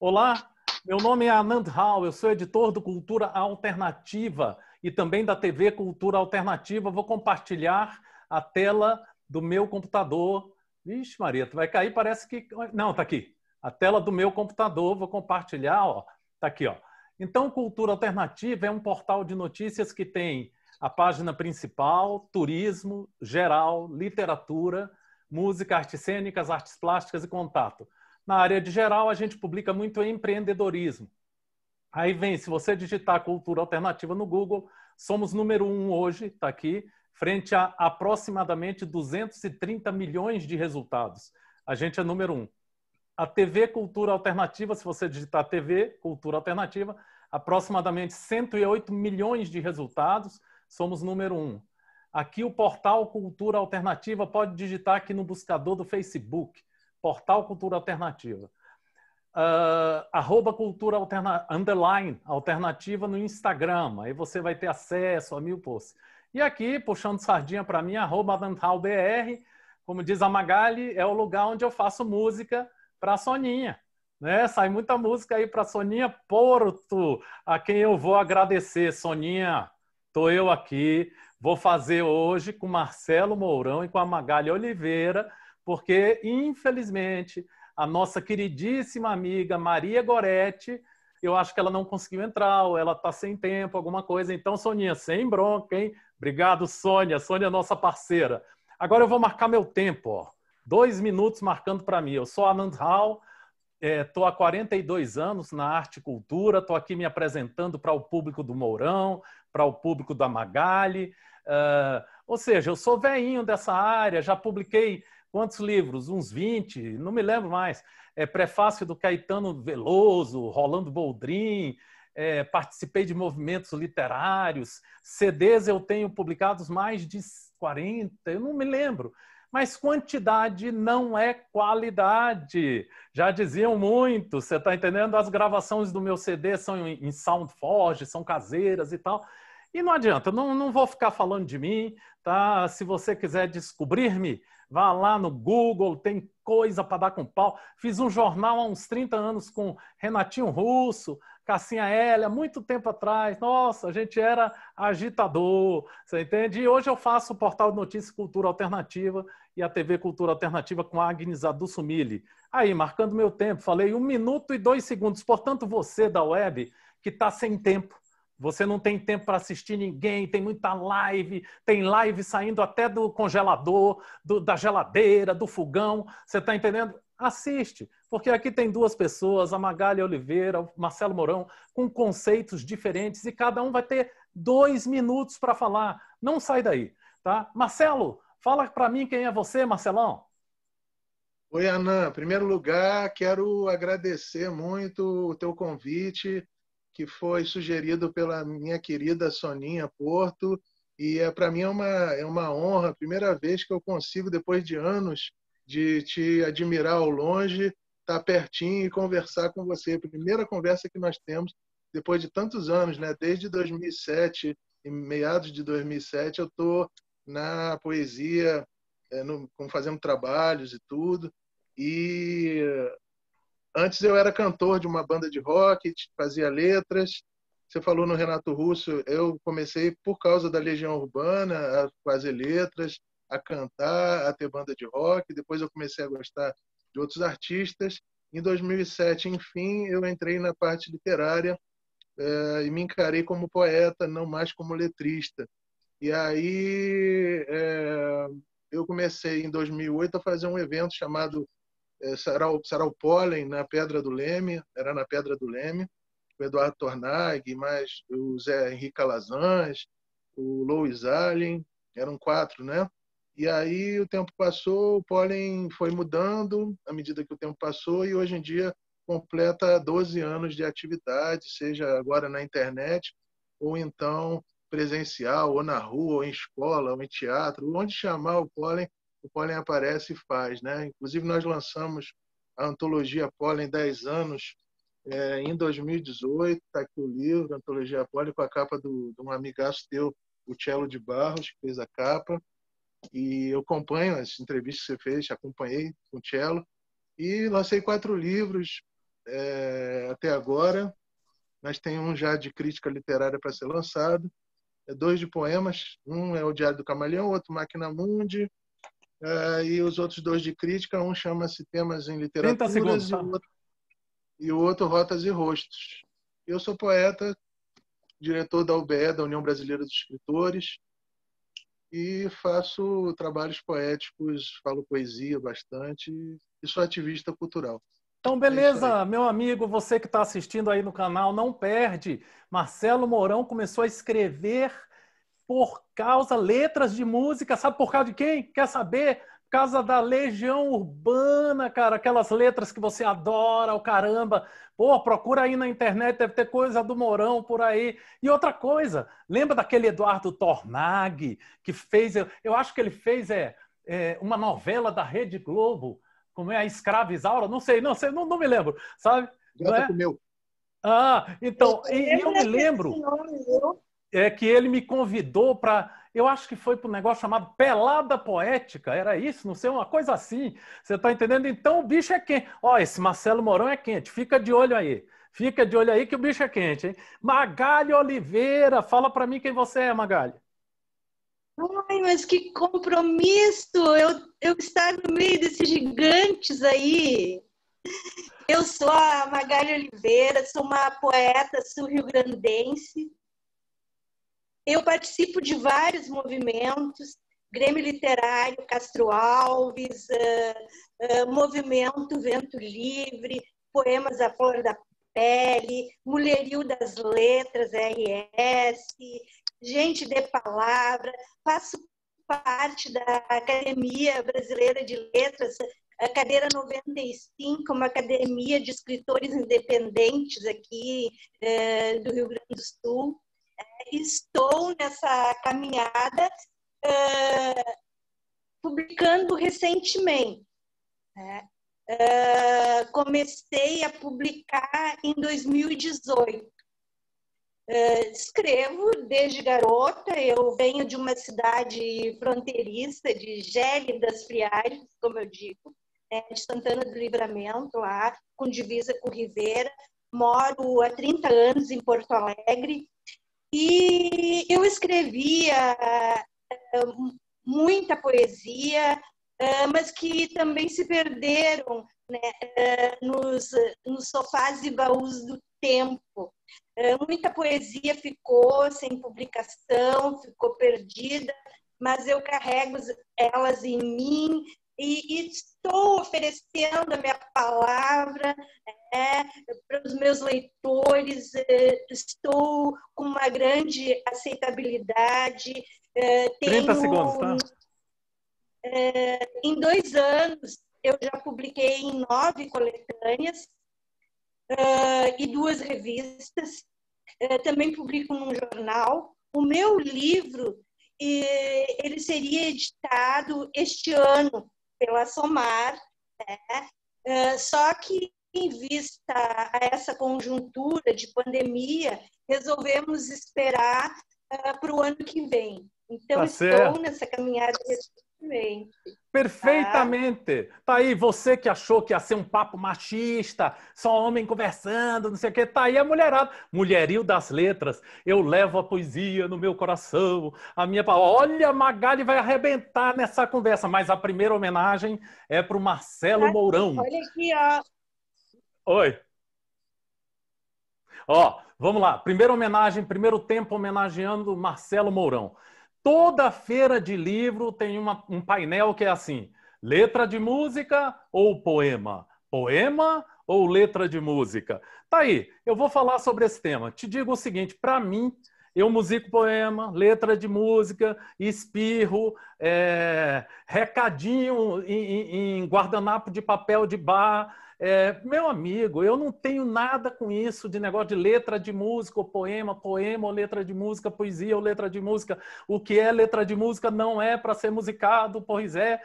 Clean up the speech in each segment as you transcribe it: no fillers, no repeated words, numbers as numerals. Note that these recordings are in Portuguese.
Olá, meu nome é Anand Rao, eu sou editor do Cultura Alternativa e também da TV Cultura Alternativa. Vou compartilhar a tela do meu computador. Vixe, Maria, tu vai cair, parece que... Não, tá aqui. A tela do meu computador, vou compartilhar, ó. Tá aqui, ó. Então, Cultura Alternativa é um portal de notícias que tem a página principal, turismo, geral, literatura, música, artes cênicas, artes plásticas e contato. Na área de geral, a gente publica muito empreendedorismo. Aí vem, se você digitar Cultura Alternativa no Google, somos número 1 hoje, está aqui, frente a aproximadamente 230 milhões de resultados. A gente é número 1. A TV Cultura Alternativa, se você digitar TV Cultura Alternativa, aproximadamente 108 milhões de resultados, somos número 1. Aqui o portal Cultura Alternativa pode digitar aqui no buscador do Facebook, portal Cultura Alternativa. @cultura_alternativa no Instagram, aí você vai ter acesso a 1000 posts. E aqui, puxando sardinha para mim, @anandraubr, como diz a Magali, é o lugar onde eu faço música para a Soninha, né? Sai muita música aí para Soninha Porto, a quem eu vou agradecer. Soninha, tô eu aqui, vou fazer hoje com Marcelo Mourão e com a Magali Oliveira, porque infelizmente a nossa queridíssima amiga Maria Goretti, eu acho que ela não conseguiu entrar, ou ela está sem tempo, alguma coisa. Então, Soninha, sem bronca, hein? Obrigado, Sônia. Sônia é nossa parceira. Agora eu vou marcar meu tempo, ó. 2 minutos marcando para mim. Eu sou Anand Rao, estou há 42 anos na arte e cultura, estou aqui me apresentando para o público do Mourão, para o público da Magali. Ou seja, eu sou velhinho dessa área, já publiquei... Quantos livros? Uns 20? Não me lembro mais. É prefácio do Caetano Veloso, Rolando Boldrin, participei de movimentos literários, CDs eu tenho publicados mais de 40, eu não me lembro. Mas quantidade não é qualidade. Já diziam muito, você está entendendo? As gravações do meu CD são em Sound Forge, são caseiras e tal. E não adianta, não vou ficar falando de mim, tá? Se você quiser descobrir-me, vá lá no Google, tem coisa para dar com pau. Fiz um jornal há uns 30 anos com Renatinho Russo, Cassinha Hélia, muito tempo atrás. Nossa, a gente era agitador, você entende? E hoje eu faço o portal de notícias Cultura Alternativa e a TV Cultura Alternativa com a Agnes Adussumili. Aí, marcando meu tempo, falei 1 minuto e 2 segundos. Portanto, você da web que está sem tempo, você não tem tempo para assistir ninguém, tem muita live, tem live saindo até do congelador, da geladeira, do fogão. Você está entendendo? Assiste, porque aqui tem 2 pessoas, a Magali Oliveira, o Marcelo Mourão, com conceitos diferentes e cada um vai ter 2 minutos para falar. Não sai daí, tá? Marcelo, fala para mim quem é você, Marcelão. Oi, Anand. Em primeiro lugar, quero agradecer muito o teu convite, que foi sugerido pela minha querida Soninha Porto, e para mim é uma honra, a primeira vez que eu consigo, depois de anos, de te admirar ao longe, estar pertinho e conversar com você. A primeira conversa que nós temos, depois de tantos anos, né? Desde 2007, em meados de 2007, eu estou na poesia, fazendo trabalhos e tudo, e... Antes eu era cantor de uma banda de rock, fazia letras. Você falou no Renato Russo, eu comecei por causa da Legião Urbana a fazer letras, a cantar, a ter banda de rock. Depois eu comecei a gostar de outros artistas. Em 2007, enfim, eu entrei na parte literária e me encarei como poeta, não mais como letrista. E aí eu comecei em 2008 a fazer um evento chamado Sarau Polen, na Pedra do Leme, era na Pedra do Leme, o Eduardo Tornaghi, mais o Zé Henrique Alazans, o Louis Allen, eram 4, né? E aí o tempo passou, o Polen foi mudando à medida que o tempo passou e hoje em dia completa 12 anos de atividade, seja agora na internet ou então presencial, ou na rua, ou em escola, ou em teatro, onde chamar o Polen aparece e faz, né? Inclusive, nós lançamos a Antologia Polen 10 anos em 2018. Está aqui o livro, Antologia Polen, com a capa de um amigaço teu, o Cello de Barros, que fez a capa. E eu acompanho as entrevistas que você fez, acompanhei com o Cello. E lancei 4 livros, até agora, mas tem um já de crítica literária para ser lançado, 2 de poemas, um é O Diário do Camaleão, outro Máquina Mundi, e os outros 2 de crítica, um chama-se Temas em Literatura e o outro Rotas e Rostos. Eu sou poeta, diretor da UBE, da União Brasileira dos Escritores, e faço trabalhos poéticos, falo poesia bastante, e sou ativista cultural. Então, beleza, é meu amigo, você que está assistindo aí no canal, não perde. Marcelo Mourão começou a escrever por causa letras de música. Sabe por causa de quem? Quer saber? Por causa da Legião Urbana, cara. Aquelas letras que você adora, o caramba. Pô, procura aí na internet, deve ter coisa do Mourão por aí. E outra coisa, lembra daquele Eduardo Tornaghi que fez... Eu acho que ele fez uma novela da Rede Globo, como é a Escrava Isaura? Não sei, não me lembro, sabe? Gata Comeu. Ah, então, eu me lembro... É que ele me convidou para... Eu acho que foi para um negócio chamado Pelada Poética. Era isso? Não sei, uma coisa assim. Você está entendendo? Então o bicho é quente. Ó, esse Marcelo Mourão é quente. Fica de olho aí. Fica de olho aí que o bicho é quente, hein? Magali Oliveira. Fala para mim quem você é, Magali. Ai, mas que compromisso! Eu estar no meio desses gigantes aí. Eu sou a Magali Oliveira. Sou uma poeta sul-riograndense. Eu participo de vários movimentos, Grêmio Literário Castro Alves, Movimento Vento Livre, Poemas à Flor da Pele, Mulherio das Letras, RS, Gente de Palavra, faço parte da Academia Brasileira de Letras, a cadeira 95, uma academia de escritores independentes aqui do Rio Grande do Sul. Estou nessa caminhada publicando recentemente. Né? Comecei a publicar em 2018. Escrevo desde garota. Eu venho de uma cidade fronteiriça, de Gélida das Friagens, como eu digo, né? De Santana do Livramento, lá, com divisa com Ribeira. Moro há 30 anos em Porto Alegre. E eu escrevia muita poesia, mas que também se perderam, né, nos sofás e baús do tempo. Muita poesia ficou sem publicação, ficou perdida, mas eu carrego elas em mim e estou oferecendo a minha palavra, né, para os meus leitores. Estou com uma grande aceitabilidade. 30 segundos, tá? Em 2 anos, eu já publiquei em 9 coletâneas e 2 revistas. Também publico num jornal. O meu livro, ele seria editado este ano pela Somar, né? Só que, em vista a essa conjuntura de pandemia, resolvemos esperar para o ano que vem. Então, tá, estou certo nessa caminhada recentemente. Perfeitamente. Tá aí, você que achou que ia ser um papo machista, só homem conversando, não sei o quê, tá aí a mulherada. Mulherio das Letras, eu levo a poesia no meu coração, a minha palavra. Olha, Magali vai arrebentar nessa conversa, mas a primeira homenagem é para o Marcelo Mourão. Olha aqui, ó. Oi. Ó, vamos lá. Primeira homenagem, primeiro tempo homenageando Marcelo Mourão. Toda feira de livro tem um painel que é assim: letra de música ou poema? Poema ou letra de música? Tá aí, eu vou falar sobre esse tema. Te digo o seguinte, para mim, eu musico poema, letra de música, espirro, recadinho em guardanapo de papel de bar. Meu amigo, eu não tenho nada com isso de negócio de letra de música ou poema, poema ou letra de música, poesia ou letra de música. O que é letra de música não é para ser musicado, pois é.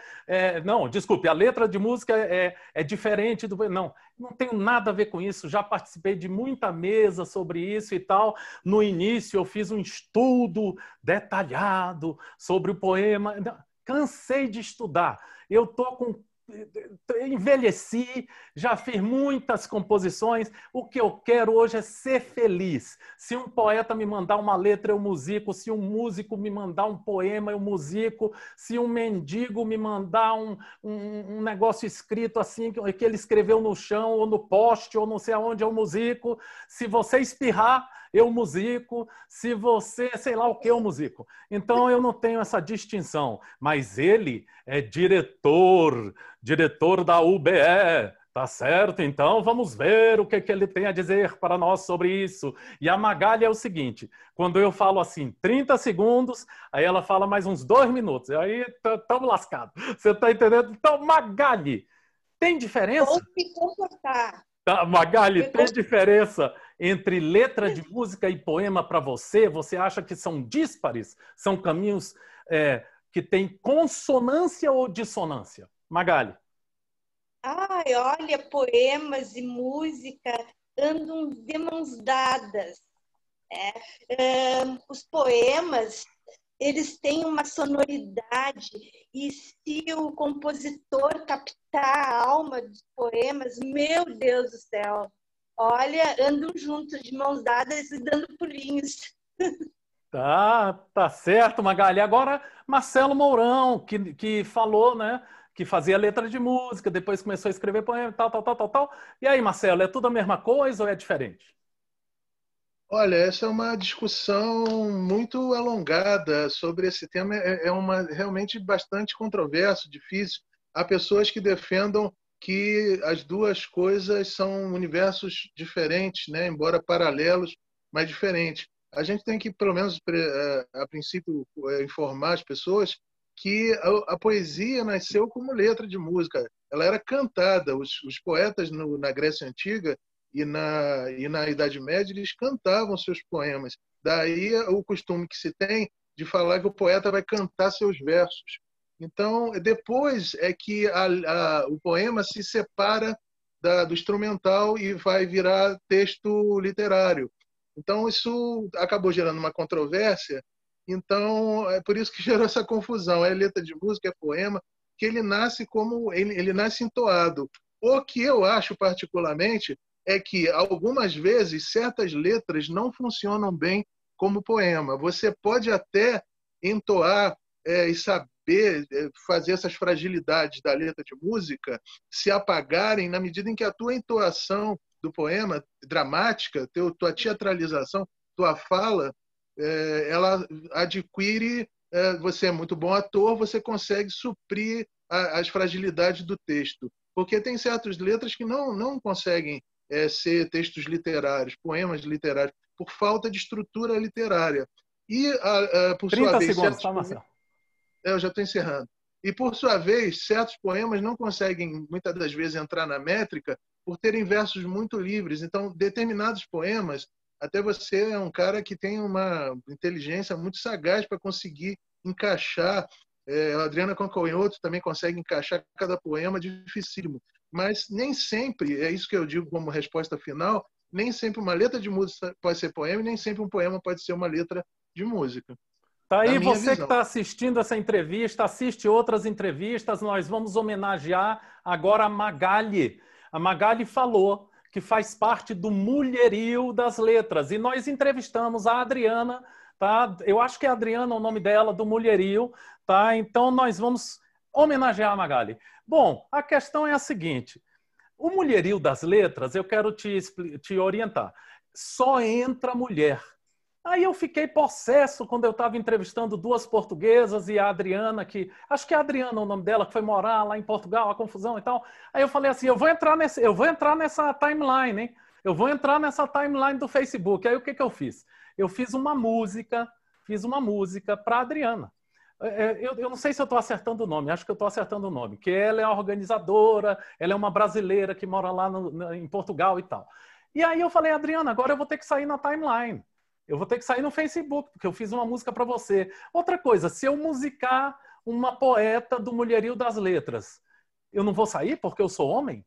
Não, desculpe, a letra de música é diferente do... Não tenho nada a ver com isso, já participei de muita mesa sobre isso e tal. No início eu fiz um estudo detalhado sobre o poema. Cansei de estudar. Eu estou com envelheci, já fiz muitas composições, o que eu quero hoje é ser feliz. Se um poeta me mandar uma letra, eu musico. Se um músico me mandar um poema, eu musico. Se um mendigo me mandar um negócio escrito assim, que ele escreveu no chão, ou no poste, ou não sei aonde, eu musico. Se você espirrar, eu musico. Se você, sei lá o que, eu musico. Então eu não tenho essa distinção. Mas ele é diretor da UBE, tá certo? Então vamos ver o que, ele tem a dizer para nós sobre isso. E a Magali é o seguinte, quando eu falo assim 30 segundos, aí ela fala mais uns 2 minutos, e aí estamos lascados. Você tá entendendo? Então, Magali, tem diferença? Vou se comportar. Tá, Magali, tem diferença entre letra de música e poema para você? Você acha que são díspares? São caminhos que têm consonância ou dissonância? Magali. Ai, olha, poemas e música andam de mãos dadas. Os poemas, eles têm uma sonoridade, e se o compositor captar a alma dos poemas, meu Deus do céu, olha, andam juntos, de mãos dadas e dando pulinhos. Tá certo, Magali. Agora, Marcelo Mourão, que falou, né? Que fazia letra de música, depois começou a escrever poema, tal. E aí, Marcelo, é tudo a mesma coisa ou é diferente? Olha, essa é uma discussão muito alongada sobre esse tema. É realmente bastante controverso, difícil. Há pessoas que defendam que as duas coisas são universos diferentes, né? Embora paralelos, mas diferentes. A gente tem que, pelo menos, a princípio, informar as pessoas que a poesia nasceu como letra de música. Ela era cantada. Os poetas na Grécia Antiga e na Idade Média, eles cantavam seus poemas. Daí o costume que se tem de falar que o poeta vai cantar seus versos. Então, depois é que o poema se separa do instrumental e vai virar texto literário. Então, isso acabou gerando uma controvérsia. Então, é por isso que gerou essa confusão. É letra de música, é poema, que ele nasce como ele nasce entoado. O que eu acho particularmente é que algumas vezes certas letras não funcionam bem como poema. Você pode até entoar e saber fazer essas fragilidades da letra de música se apagarem na medida em que a tua entoação do poema dramática, tua teatralização, tua fala, ela adquire, você é muito bom ator, você consegue suprir as fragilidades do texto. Porque tem certas letras que não conseguem ser textos literários, poemas literários, por falta de estrutura literária. E, por sua vez, 30 segundos, tá, Marcelo? Eu já estou encerrando. E, por sua vez, certos poemas não conseguem, muitas das vezes, entrar na métrica por terem versos muito livres. Então, determinados poemas... Até você é um cara que tem uma inteligência muito sagaz para conseguir encaixar. A Adriana Conconhoto também consegue encaixar cada poema, dificílimo. Mas nem sempre, é isso que eu digo como resposta final, nem sempre uma letra de música pode ser poema e nem sempre um poema pode ser uma letra de música. Tá aí, você que está assistindo essa entrevista, assiste outras entrevistas, nós vamos homenagear agora a Magali. A Magali falou que faz parte do Mulherio das Letras. E nós entrevistamos a Adriana, tá? Eu acho que é Adriana o nome dela, do Mulherio, tá? Então nós vamos homenagear a Magali. Bom, a questão é a seguinte, o Mulherio das Letras, eu quero te orientar, só entra mulher. Aí eu fiquei possesso quando eu estava entrevistando duas portuguesas e a Adriana, que acho que é a Adriana o nome dela, que foi morar lá em Portugal, a confusão e tal. Aí eu falei assim, eu vou entrar nessa timeline, hein? Eu vou entrar nessa timeline do Facebook. Aí o que eu fiz? Eu fiz uma música para Adriana. Eu não sei se eu estou acertando o nome, acho que eu estou acertando o nome, que ela é a organizadora, ela é uma brasileira que mora lá em Portugal e tal. E aí eu falei, Adriana, agora eu vou ter que sair na timeline. Eu vou ter que sair no Facebook, porque eu fiz uma música para você. Outra coisa, se eu musicar uma poeta do Mulherio das Letras, eu não vou sair porque eu sou homem?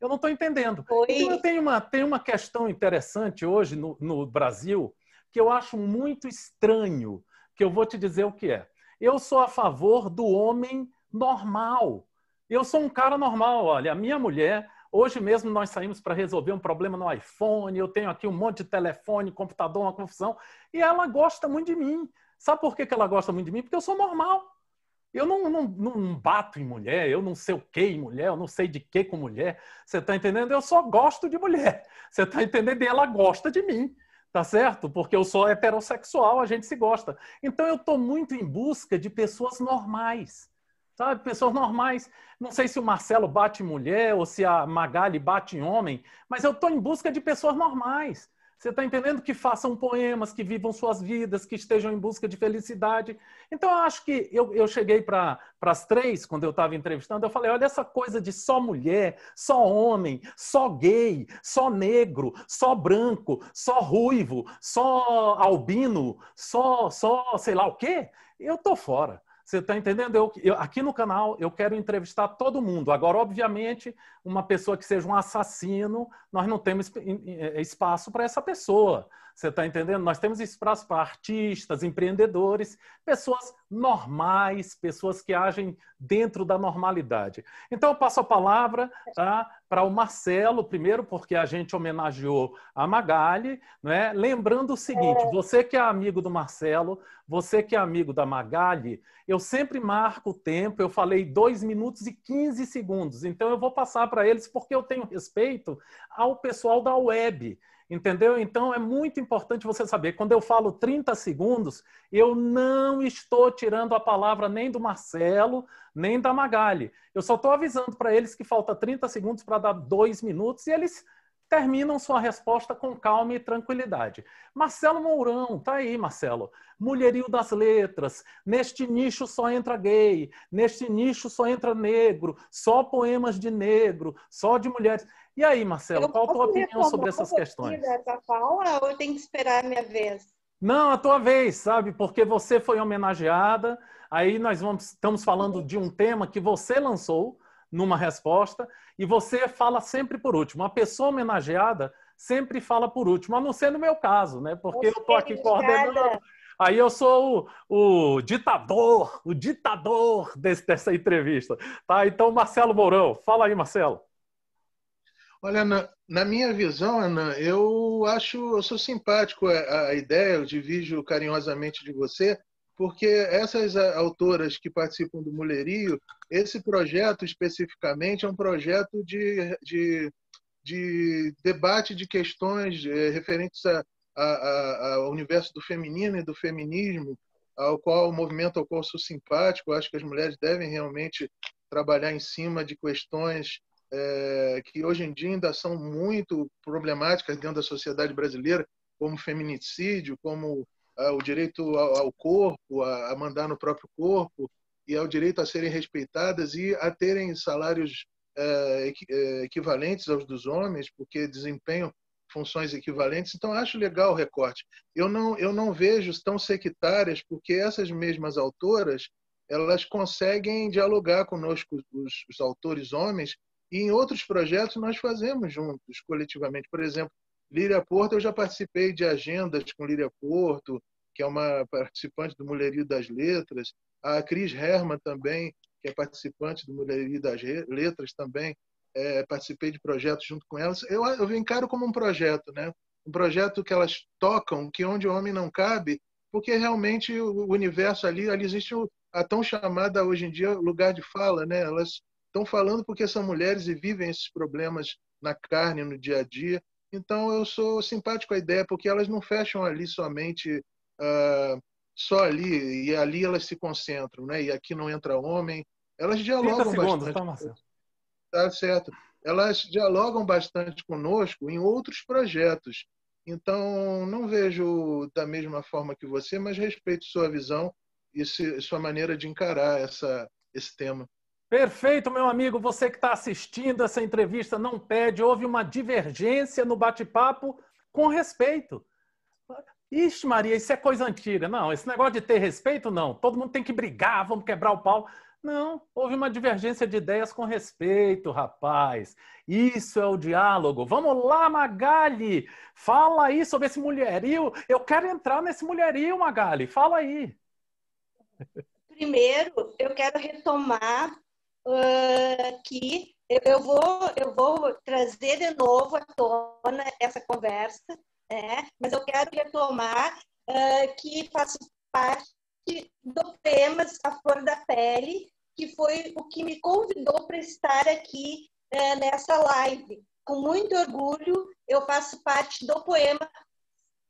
Eu não estou entendendo. Então, tem uma questão interessante hoje no Brasil que eu acho muito estranho, que eu vou te dizer o que é. Eu sou a favor do homem normal, Eu sou um cara normal, olha, a minha mulher... Hoje mesmo nós saímos para resolver um problema no iPhone, eu tenho aqui um monte de telefone, computador, uma confusão, e ela gosta muito de mim. Sabe por que ela gosta muito de mim? Porque eu sou normal. Eu não bato em mulher, eu não sei o que em mulher, eu não sei de que com mulher. Você está entendendo? Eu só gosto de mulher. Você está entendendo? E ela gosta de mim. Tá certo? Porque eu sou heterossexual, a gente se gosta. Então eu estou muito em busca de pessoas normais. Sabe? Pessoas normais. Não sei se o Marcelo bate em mulher ou se a Magali bate em homem, mas eu estou em busca de pessoas normais. Você está entendendo? Que façam poemas, que vivam suas vidas, que estejam em busca de felicidade. Então, eu acho que eu cheguei para as três, quando eu estava entrevistando, eu falei, olha, essa coisa de só mulher, só homem, só gay, só negro, só branco, só ruivo, só albino, só sei lá o quê, eu estou fora. Você está entendendo? Aqui no canal eu quero entrevistar todo mundo. Agora, obviamente, uma pessoa que seja um assassino, nós não temos espaço para essa pessoa. Você está entendendo? Nós temos espaço para artistas, empreendedores, pessoas normais, pessoas que agem dentro da normalidade. Então, eu passo a palavra, tá, para o Marcelo, primeiro, porque a gente homenageou a Magali, né? Lembrando o seguinte, você que é amigo do Marcelo, você que é amigo da Magali, eu sempre marco o tempo, eu falei 2 minutos e 15 segundos, então eu vou passar para eles porque eu tenho respeito ao pessoal da web. Entendeu? Então, é muito importante você saber. Quando eu falo 30 segundos, eu não estou tirando a palavra nem do Marcelo, nem da Magali. Eu só estou avisando para eles que falta 30 segundos para dar 2 minutos e eles terminam sua resposta com calma e tranquilidade. Marcelo Mourão, tá aí, Marcelo. Mulherio das letras, neste nicho só entra gay, neste nicho só entra negro, só poemas de negro, só de mulheres... E aí, Marcelo, qual a tua opinião sobre essas questões? Essa fala, ou eu tenho que esperar a minha vez? Não, a tua vez, sabe? Porque você foi homenageada, aí nós estamos falando de um tema que você lançou numa resposta e você fala sempre por último. A pessoa homenageada sempre fala por último, a não ser no meu caso, né? Porque eu estou aqui coordenando... Aí eu sou o ditador dessa entrevista. Tá? Então, Marcelo Mourão, fala aí, Marcelo. Olha, na minha visão, Ana, eu sou simpático à ideia, eu divido carinhosamente de você, porque essas autoras que participam do Mulherio, esse projeto especificamente é um projeto de debate de questões referentes ao universo do feminino e do feminismo, ao movimento ao qual sou simpático. Eu acho que as mulheres devem realmente trabalhar em cima de questões que hoje em dia ainda são muito problemáticas dentro da sociedade brasileira, como feminicídio, como o direito ao corpo, a mandar no próprio corpo, e ao direito a serem respeitadas e a terem salários equivalentes aos dos homens, porque desempenham funções equivalentes. Então, acho legal o recorte. Eu não vejo tão sectárias, porque essas mesmas autoras, elas conseguem dialogar conosco, os autores homens. E em outros projetos nós fazemos juntos, coletivamente. Por exemplo, Líria Porto, eu já participei de agendas com Líria Porto, que é uma participante do Mulherio das Letras. A Cris Herman também, que é participante do Mulherio das Letras também. Participei de projetos junto com elas. Eu encaro como um projeto, né? Um projeto que elas tocam, que onde o homem não cabe, porque realmente o universo ali existe a tão chamada, hoje em dia, lugar de fala, né? Elas estão falando porque são mulheres e vivem esses problemas na carne, no dia a dia. Então, eu sou simpático à ideia, porque elas não fecham ali somente, só ali, e ali elas se concentram, né? E aqui não entra homem. Elas dialogam 30 segundos, bastante. Tá, Marcelo? Tá certo. Elas dialogam bastante conosco em outros projetos. Então, não vejo da mesma forma que você, mas respeito sua visão e sua maneira de encarar esse tema. Perfeito, meu amigo. Você que está assistindo essa entrevista, não perde. Houve uma divergência no bate-papo com respeito. Ixi, Maria, isso é coisa antiga. Não, esse negócio de ter respeito, não. Todo mundo tem que brigar, vamos quebrar o pau. Não, houve uma divergência de ideias com respeito, rapaz. Isso é o diálogo. Vamos lá, Magali. Fala aí sobre esse mulherio. Eu quero entrar nesse mulherio, Magali. Fala aí. Primeiro, eu quero retomar que eu vou trazer de novo à tona essa conversa, né? Mas eu quero retomar que faço parte do Poemas à Flor da Pele, que foi o que me convidou para estar aqui nessa live. Com muito orgulho, eu faço parte do Poema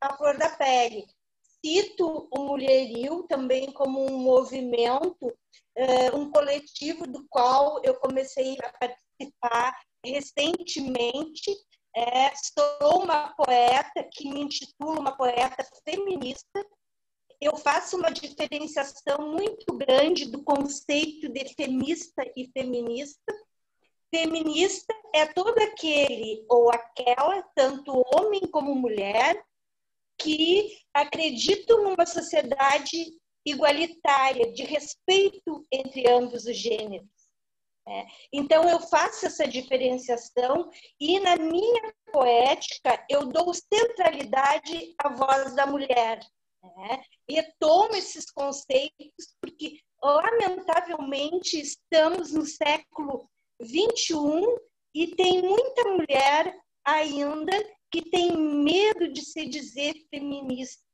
à Flor da Pele. Cito o Mulherio também como um movimento, um coletivo do qual eu comecei a participar recentemente. Sou uma poeta que me intitulo uma poeta feminista. Eu faço uma diferenciação muito grande do conceito de femista e feminista. Feminista é todo aquele ou aquela, tanto homem como mulher, que acreditam numa sociedade igualitária, de respeito entre ambos os gêneros. Então, eu faço essa diferenciação e, na minha poética, eu dou centralidade à voz da mulher. E tomo esses conceitos porque, lamentavelmente, estamos no século XXI e tem muita mulher ainda que tem medo de se dizer feminista.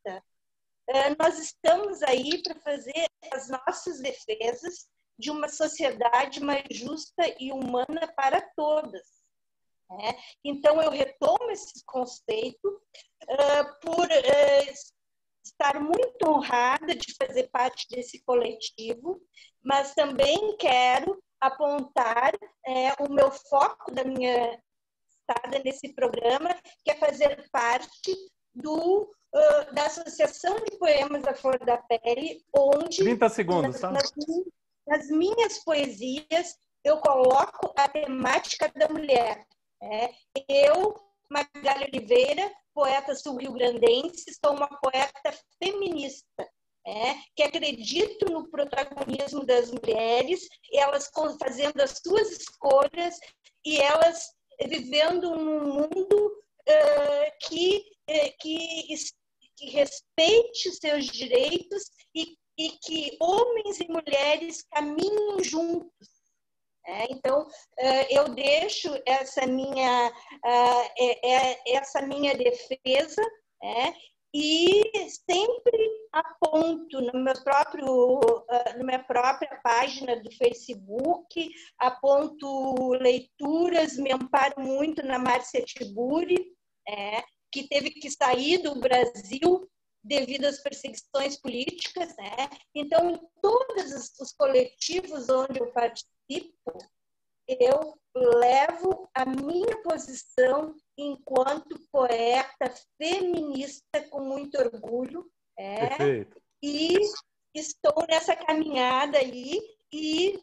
Nós estamos aí para fazer as nossas defesas de uma sociedade mais justa e humana para todas, né? Então, eu retomo esse conceito por estar muito honrada de fazer parte desse coletivo, mas também quero apontar o meu foco da minha estada nesse programa, que é fazer parte da Associação de Poemas à Flor da Pele, onde 30 segundos, tá? Nas minhas poesias eu coloco a temática da mulher. Eu, Magali Oliveira, poeta sul-riograndense, sou uma poeta feminista, que acredito no protagonismo das mulheres, elas fazendo as suas escolhas e elas vivendo num mundo que respeite os seus direitos e que homens e mulheres caminham juntos. Então, eu deixo essa minha defesa, e sempre aponto na minha própria página do Facebook, aponto leituras, me amparo muito na Márcia Tiburi, que teve que sair do Brasil devido às perseguições políticas, né? Então, em todos os coletivos onde eu participo, eu levo a minha posição enquanto poeta feminista com muito orgulho, e estou nessa caminhada aí e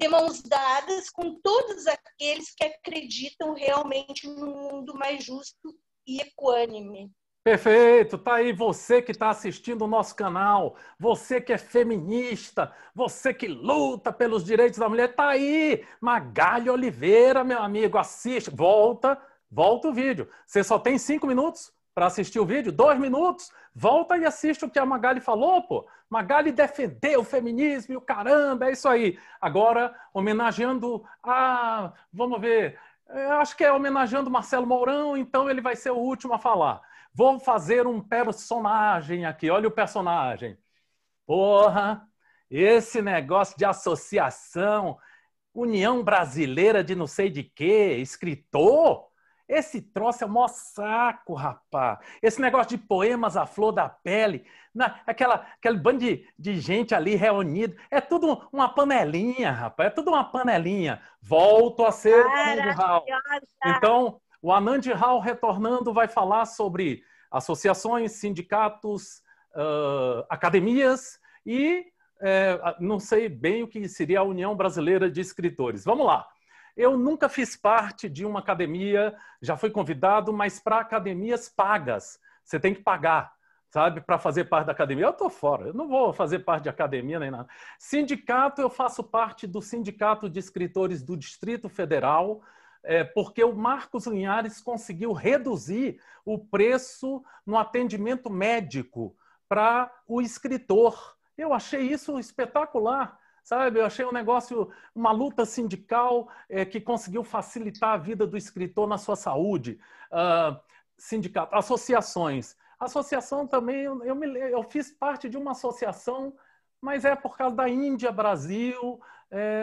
de mãos dadas com todos aqueles que acreditam realmente num mundo mais justo e equânime. Perfeito, tá aí você que está assistindo o nosso canal, você que é feminista, você que luta pelos direitos da mulher, tá aí, Magali Oliveira, meu amigo, assiste, volta o vídeo. Você só tem 5 minutos para assistir o vídeo, 2 minutos, volta e assiste o que a Magali falou, pô. Magali defendeu o feminismo e o caramba, é isso aí. Agora, homenageando a, vamos ver, acho que é homenageando Marcelo Mourão, então ele vai ser o último a falar. Vou fazer um personagem aqui. Olha o personagem. Porra, esse negócio de associação, União Brasileira de não sei de quê, escritor? Esse troço é o maior saco, rapá. Esse negócio de poemas à flor da pele, aquele bando de gente ali reunido. É tudo uma panelinha, rapaz. É tudo uma panelinha. Volto a ser Anand Rao. Então, o Anand Rao, retornando, vai falar sobre associações, sindicatos, academias e não sei bem o que seria a União Brasileira de Escritores. Vamos lá. Eu nunca fiz parte de uma academia, já fui convidado, mas para academias pagas. Você tem que pagar, sabe, para fazer parte da academia. Eu estou fora, eu não vou fazer parte de academia nem nada. Sindicato, eu faço parte do Sindicato de Escritores do Distrito Federal, porque o Marcos Linhares conseguiu reduzir o preço no atendimento médico para o escritor. Eu achei isso espetacular. sabe? Eu achei um negócio, uma luta sindical que conseguiu facilitar a vida do escritor na sua saúde. Sindicato, associações. Associação também, eu fiz parte de uma associação, mas é por causa da Índia, Brasil,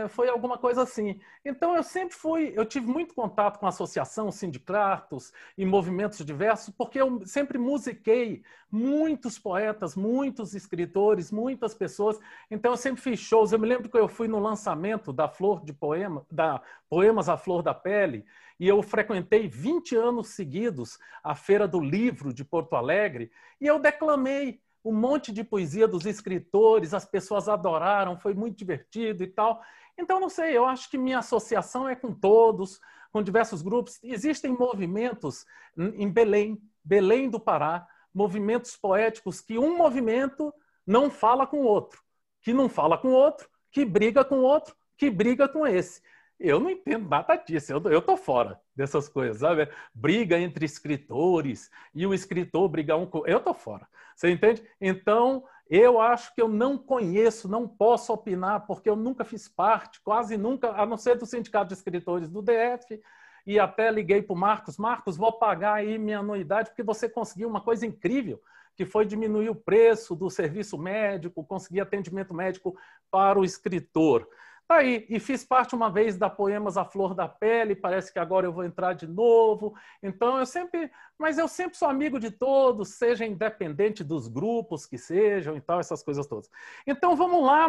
foi alguma coisa assim. Então eu sempre fui, eu tive muito contato com associação, sindicatos e movimentos diversos, porque eu sempre musiquei muitos poetas, muitos escritores, muitas pessoas. Então eu sempre fiz shows. Eu me lembro que eu fui no lançamento da Flor de Poema, da Poemas à Flor da Pele, e eu frequentei 20 anos seguidos a Feira do Livro de Porto Alegre, e eu declamei um monte de poesia dos escritores, as pessoas adoraram, foi muito divertido e tal. Então, não sei, eu acho que minha associação é com todos, com diversos grupos. Existem movimentos em Belém, Belém do Pará, movimentos poéticos que um movimento não fala com o outro, que não fala com o outro, que briga com o outro, que briga com esse. Eu não entendo nada disso, eu tô fora dessas coisas, sabe? Briga entre escritores e o escritor briga um com... Eu tô fora, você entende? Então, eu acho que eu não conheço, não posso opinar, porque eu nunca fiz parte, quase nunca, a não ser do Sindicato de Escritores do DF, e até liguei para o Marcos, Marcos, vou pagar aí minha anuidade, porque você conseguiu uma coisa incrível, que foi diminuir o preço do serviço médico, conseguir atendimento médico para o escritor. Tá aí, e fiz parte uma vez da Poemas à Flor da Pele, parece que agora eu vou entrar de novo. Então eu sempre, mas eu sempre sou amigo de todos, seja independente dos grupos que sejam e tal, essas coisas todas. Então vamos lá,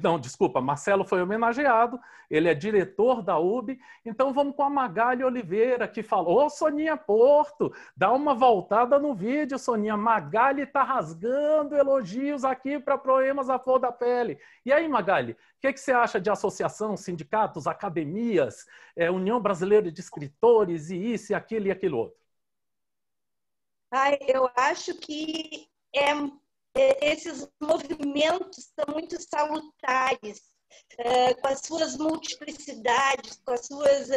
não, desculpa, Marcelo foi homenageado, ele é diretor da UB, então vamos com a Magali Oliveira, que falou, ô, Soninha Porto, dá uma voltada no vídeo, Soninha, Magali tá rasgando elogios aqui para Poemas à Flor da Pele. E aí, Magali, o que você acha de associação, sindicatos, academias, União Brasileira de Escritores e isso, e aquilo e aquilo outro? Ai, eu acho que esses movimentos são muito salutares, com as suas multiplicidades, com as suas,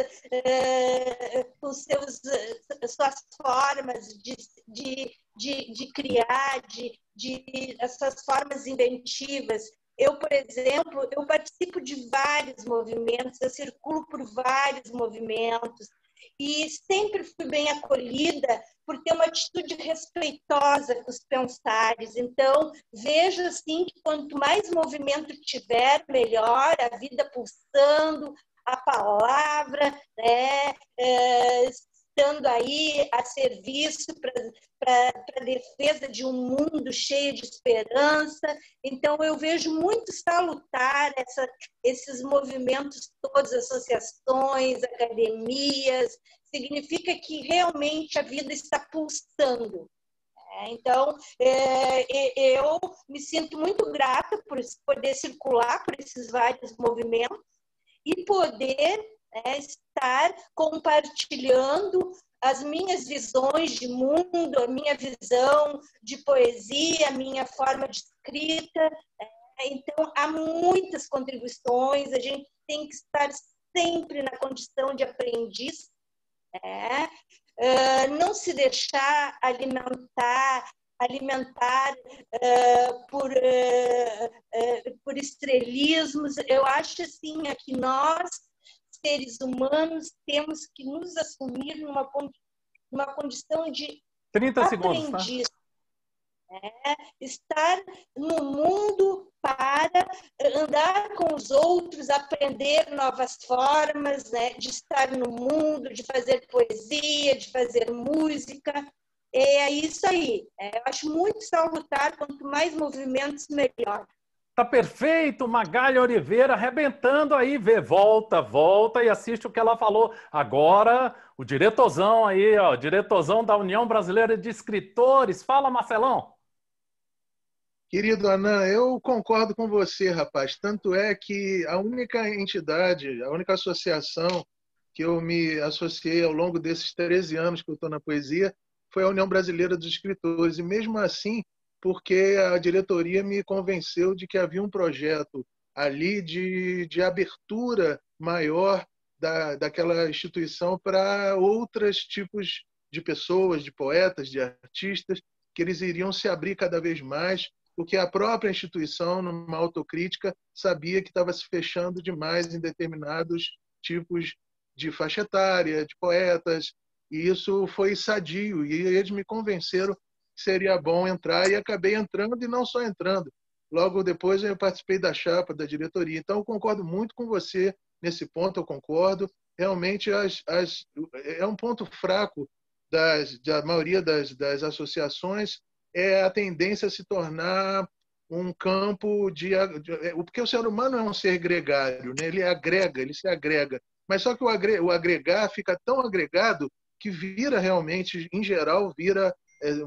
suas formas de criar, essas formas inventivas. Eu, por exemplo, eu participo de vários movimentos, eu circulo por vários movimentos e sempre fui bem acolhida por ter uma atitude respeitosa com os pensares. Então, vejo assim que quanto mais movimento tiver, melhor, a vida pulsando, a palavra, né? Estando aí a serviço para defesa de um mundo cheio de esperança. Então, eu vejo muito salutar esses movimentos todos, associações, academias. Significa que realmente a vida está pulsando. Então, eu me sinto muito grata por poder circular por esses vários movimentos e poder estar compartilhando as minhas visões de mundo, a minha visão de poesia, a minha forma de escrita. Então, há muitas contribuições, a gente tem que estar sempre na condição de aprendiz, não se deixar alimentar por estrelismos. Eu acho assim, é que nós, seres humanos, temos que nos assumir numa condição de 30 aprendiz. Segundos, tá? Estar no mundo para andar com os outros, aprender novas formas, né, de estar no mundo, de fazer poesia, de fazer música. É isso aí. Eu acho muito salutar, quanto mais movimentos, melhor. Tá perfeito, Magali Oliveira arrebentando aí, vê, volta e assiste o que ela falou. Agora, o diretorzão aí, ó, diretorzão da União Brasileira de Escritores. Fala, Marcelão. Querido Anand, eu concordo com você, rapaz. Tanto é que a única entidade, a única associação que eu me associei ao longo desses 13 anos que eu estou na poesia foi a União Brasileira dos Escritores. E mesmo assim, porque a diretoria me convenceu de que havia um projeto ali de abertura maior daquela instituição para outros tipos de pessoas, de poetas, de artistas, que eles iriam se abrir cada vez mais porque a própria instituição, numa autocrítica, sabia que estava se fechando demais em determinados tipos de faixa etária, de poetas, e isso foi sadio, e eles me convenceram que seria bom entrar, e acabei entrando, e não só entrando. Logo depois eu participei da chapa, da diretoria, então eu concordo muito com você nesse ponto, eu concordo. Realmente é um ponto fraco da maioria das associações, é a tendência a se tornar um campo porque o ser humano é um ser gregário, né? Ele agrega, ele se agrega. Mas só que o agregar fica tão agregado que vira realmente, em geral, vira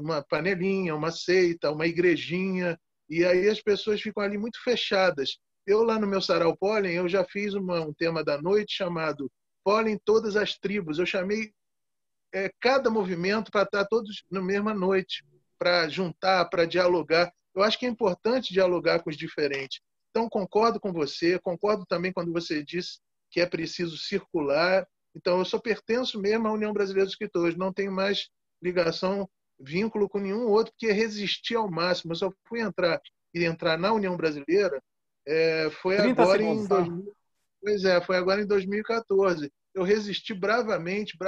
uma panelinha, uma seita, uma igrejinha, e aí as pessoas ficam ali muito fechadas. Eu, lá no meu Sarau Pólen, eu já fiz um tema da noite chamado Pólen Todas as Tribos. Eu chamei cada movimento para estar todos na mesma noite, para juntar, para dialogar. Eu acho que é importante dialogar com os diferentes. Então, concordo com você, concordo também quando você disse que é preciso circular. Então, eu só pertenço mesmo à União Brasileira dos Escritores, não tenho mais ligação, vínculo com nenhum outro, porque resisti ao máximo. Eu só fui entrar na União Brasileira foi agora em 2000, foi agora em 2014. Eu resisti bravamente,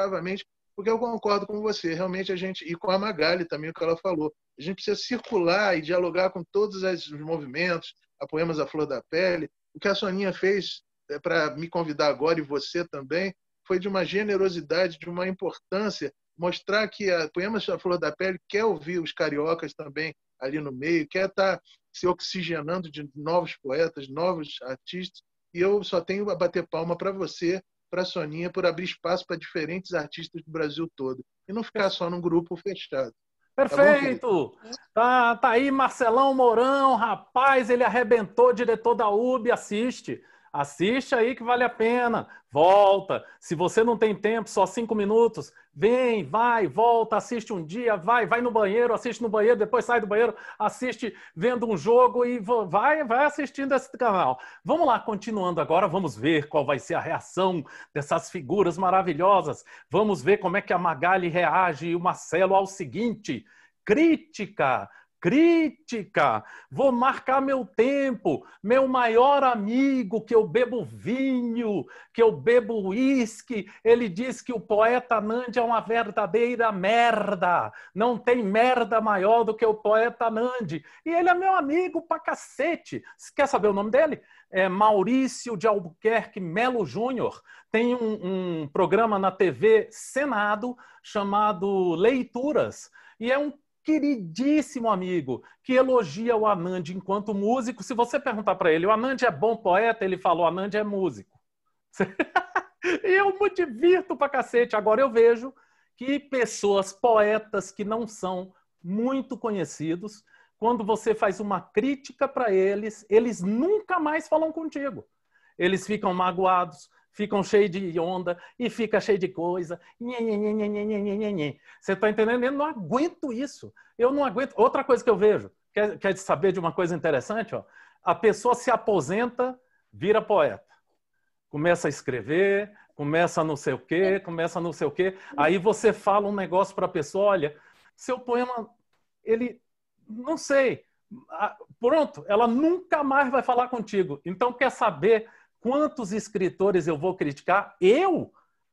porque eu concordo com você. Realmente e com a Magali também, o que ela falou, a gente precisa circular e dialogar com todos os movimentos, a Poemas à Flor da Pele. O que a Soninha fez para me convidar agora, e você também, foi de uma generosidade, de uma importância, mostrar que a Poemas à Flor da Pele quer ouvir os cariocas também ali no meio, quer estar se oxigenando de novos poetas, novos artistas, e eu só tenho a bater palma para você, para a Soninha, por abrir espaço para diferentes artistas do Brasil todo, e não ficar só num grupo fechado. Perfeito! Tá aí Marcelão Mourão, rapaz, ele arrebentou, diretor da UB, assiste aí que vale a pena, volta, se você não tem tempo, só 5 minutos, vem, vai, volta, assiste um dia, vai no banheiro, assiste no banheiro, depois sai do banheiro, assiste vendo um jogo e vai assistindo esse canal. Vamos lá, continuando agora, vamos ver qual vai ser a reação dessas figuras maravilhosas, vamos ver como é que a Magali reage e o Marcelo ao seguinte: crítica, vou marcar meu tempo, meu maior amigo, que eu bebo vinho, que eu bebo uísque, ele diz que o poeta Anand é uma verdadeira merda, não tem merda maior do que o poeta Anand, e ele é meu amigo pra cacete. Quer saber o nome dele? É Maurício de Albuquerque Melo Júnior, tem um programa na TV Senado chamado Leituras, e é um queridíssimo amigo que elogia o Anand enquanto músico. Se você perguntar para ele, o Anand é bom poeta? Ele falou, o Anand é músico. E eu me divirto pra cacete. Agora eu vejo que pessoas, poetas que não são muito conhecidos, quando você faz uma crítica para eles, eles nunca mais falam contigo. Eles ficam magoados, ficam cheios de onda e fica cheio de coisa. Você está entendendo? Eu não aguento isso. Eu não aguento. Outra coisa que eu vejo, quer saber de uma coisa interessante? Ó? A pessoa se aposenta, vira poeta. Começa a escrever, começa não sei o quê, começa não sei o quê. Aí você fala um negócio para a pessoa, olha, seu poema, ele, não sei. Pronto, ela nunca mais vai falar contigo. Então, quer saber quantos escritores eu vou criticar? Eu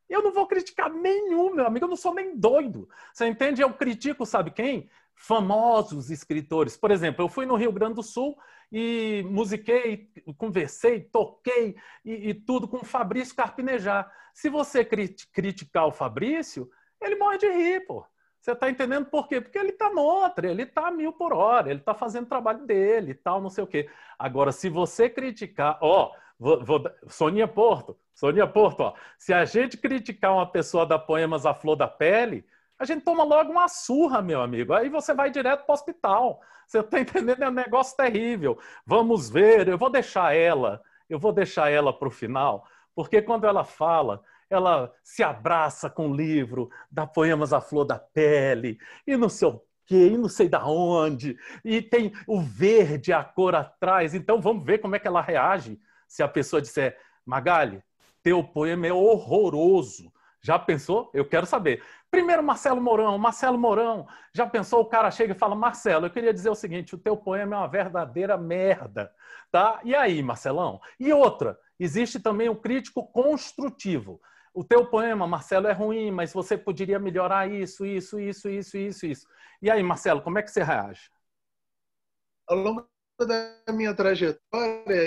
não vou criticar nenhum, meu amigo. Eu não sou nem doido. Você entende? Eu critico, sabe quem? Famosos escritores. Por exemplo, eu fui no Rio Grande do Sul e musiquei, conversei, toquei e tudo com o Fabrício Carpinejar. Se você criticar o Fabrício, ele morre de rir, pô. Você está entendendo por quê? Porque ele está noutra, ele está 1000 por hora, ele está fazendo o trabalho dele e tal, não sei o quê. Agora, se você criticar... ó, Soninha Porto, ó, se a gente criticar uma pessoa da Poemas à Flor da Pele, a gente toma logo uma surra, meu amigo. Aí você vai direto para o hospital. Você está entendendo? É um negócio terrível. Vamos ver, eu vou deixar ela para o final, porque quando ela fala, ela se abraça com o livro da Poemas à Flor da Pele e no seu e não sei da onde, e tem o verde, a cor atrás. Então vamos ver como é que ela reage se a pessoa disser, Magali, teu poema é horroroso, Já pensou? Eu quero saber. Primeiro, Marcelo Mourão. Marcelo Mourão. Já pensou? O cara chega e fala, Marcelo, eu queria dizer o seguinte, o teu poema é uma verdadeira merda. Tá? E aí, Marcelão? E outra, existe também o crítico construtivo. O teu poema, Marcelo, é ruim, mas você poderia melhorar isso, isso, isso, isso, isso, isso. E aí, Marcelo, como é que você reage? Ao longo da minha trajetória,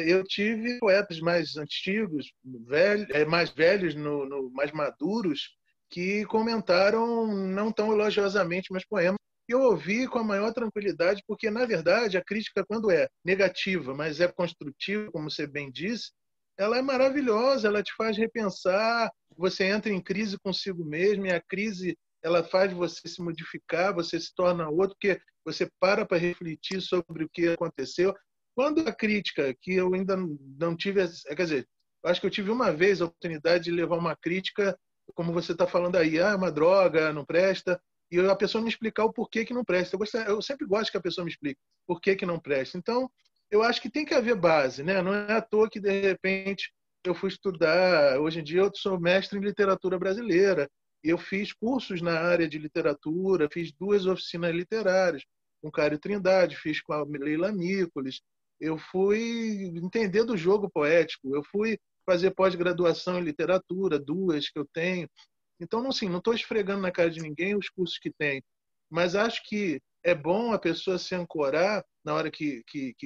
eu tive poetas mais antigos, mais velhos, mais maduros, que comentaram não tão elogiosamente meus poemas. Eu ouvi com a maior tranquilidade, porque, na verdade, a crítica, quando é negativa, mas é construtiva, como você bem disse, ela é maravilhosa, ela te faz repensar, você entra em crise consigo mesmo, e a crise ela faz você se modificar, você se torna outro, porque você para refletir sobre o que aconteceu. Quando a crítica, que eu ainda não tive, quer dizer, acho que eu tive uma vez a oportunidade de levar uma crítica, como você está falando aí, ah, é uma droga, não presta, e a pessoa me explicar o porquê que não presta. Eu sempre gosto que a pessoa me explique porquê que não presta. Então, eu acho que tem que haver base, né? Não é à toa que, de repente, eu fui estudar. Hoje em dia, eu sou mestre em literatura brasileira. Eu fiz cursos na área de literatura, fiz 2 oficinas literárias, com Cairo Trindade, fiz com a Leila Mícolis. Eu fui entender do jogo poético, eu fui fazer pós-graduação em literatura, 2 que eu tenho. Então, assim, não estou esfregando na cara de ninguém os cursos que tem, mas acho que é bom a pessoa se ancorar, na hora que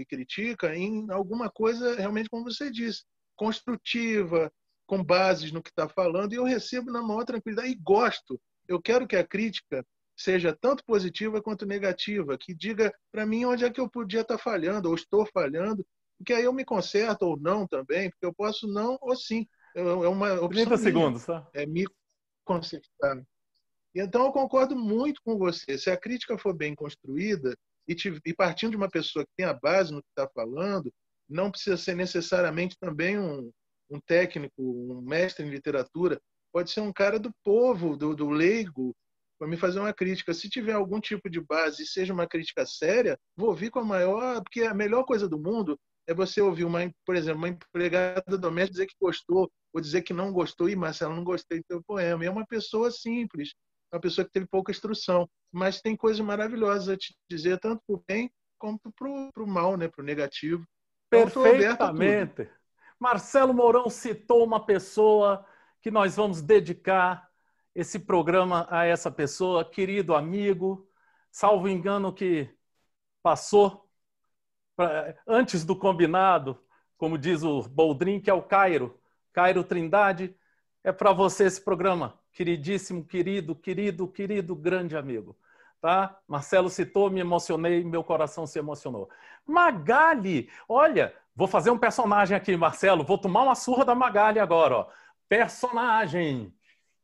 critica, em alguma coisa, realmente, como você disse, construtiva, com bases no que está falando, e eu recebo na maior tranquilidade e gosto. Eu quero que a crítica seja tanto positiva quanto negativa, que diga para mim onde é que eu podia estar falhando, ou estou falhando, porque aí eu me conserto, ou não também, porque eu posso não ou sim. É uma opção 30 segundos, tá? É me consertar. Então, eu concordo muito com você. Se a crítica for bem construída, e partindo de uma pessoa que tem a base no que está falando, não precisa ser necessariamente também um técnico, um mestre em literatura, pode ser um cara do povo, do leigo, para me fazer uma crítica. Se tiver algum tipo de base e seja uma crítica séria, vou ouvir com a maior... Porque a melhor coisa do mundo é você ouvir, por exemplo, uma empregada doméstica dizer que gostou, ou dizer que não gostou, e Marcelo, não gostei do teu poema. E é uma pessoa simples, uma pessoa que teve pouca instrução, mas tem coisas maravilhosas a te dizer, tanto para o bem como para o mal, né? Para o negativo. Perfeitamente. Marcelo Mourão citou uma pessoa que nós vamos dedicar esse programa a essa pessoa, querido amigo, salvo engano que passou antes do combinado, como diz o Boldrin, que é o Cairo, Cairo Trindade. É para você esse programa, queridíssimo, querido, grande amigo. Tá? Marcelo citou, me emocionei, meu coração se emocionou. Magali, olha... Vou fazer um personagem aqui, Marcelo. Vou tomar uma surra da Magali agora. Ó. Personagem.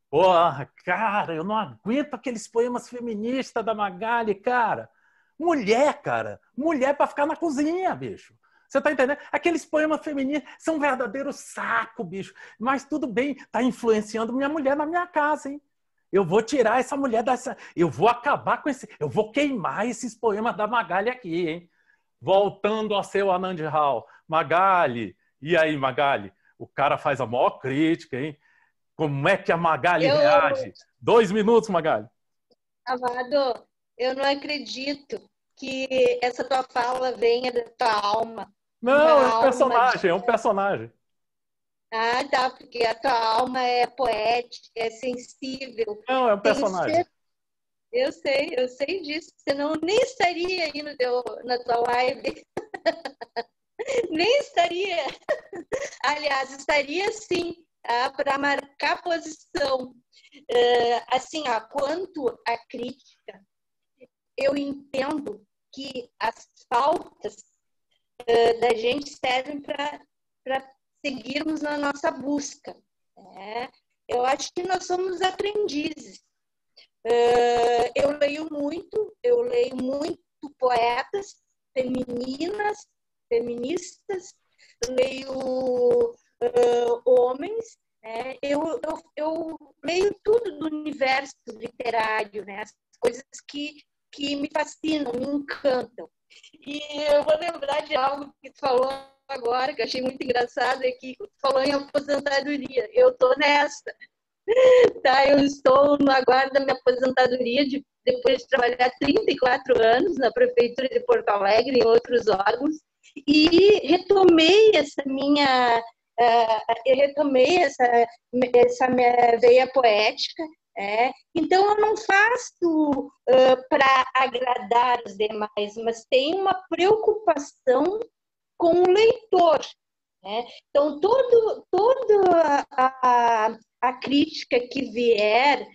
Porra, cara, eu não aguento aqueles poemas feministas da Magali, cara. Mulher, cara. Mulher para ficar na cozinha, bicho. Você tá entendendo? Aqueles poemas feministas são um verdadeiro saco, bicho. Mas tudo bem, tá influenciando minha mulher na minha casa, hein? Eu vou tirar essa mulher dessa... Eu vou acabar com esse... Eu vou queimar esses poemas da Magali aqui, hein? Voltando a ser o Anand Rao. Magali, e aí, Magali? O cara faz a maior crítica, hein? Como é que a Magali reage? 2 minutos, Magali. Amado, eu não acredito que essa tua fala venha da tua alma. Não, é um personagem, é um personagem. Ah, tá, porque a tua alma é poética, é sensível. Não, é um personagem. Eu sei disso. Senão eu nem estaria aí na tua live. Nem estaria. Aliás, estaria sim, para marcar posição. Assim, quanto à crítica, eu entendo que as faltas da gente servem para seguirmos na nossa busca. Né? Eu acho que nós somos aprendizes. Eu leio muito poetas femininas, feministas, leio homens, né? Eu leio tudo do universo literário, né? As coisas que me fascinam, me encantam. E eu vou lembrar de algo que tu falou agora, que eu achei muito engraçado, é que tu falou em aposentadoria. Eu tô nessa. Tá, eu estou no aguardo da minha aposentadoria depois de trabalhar 34 anos na Prefeitura de Porto Alegre e em outros órgãos, e retomei essa minha minha veia poética. Então, eu não faço para agradar os demais, mas tem uma preocupação com o leitor, né? Então, toda a crítica que vier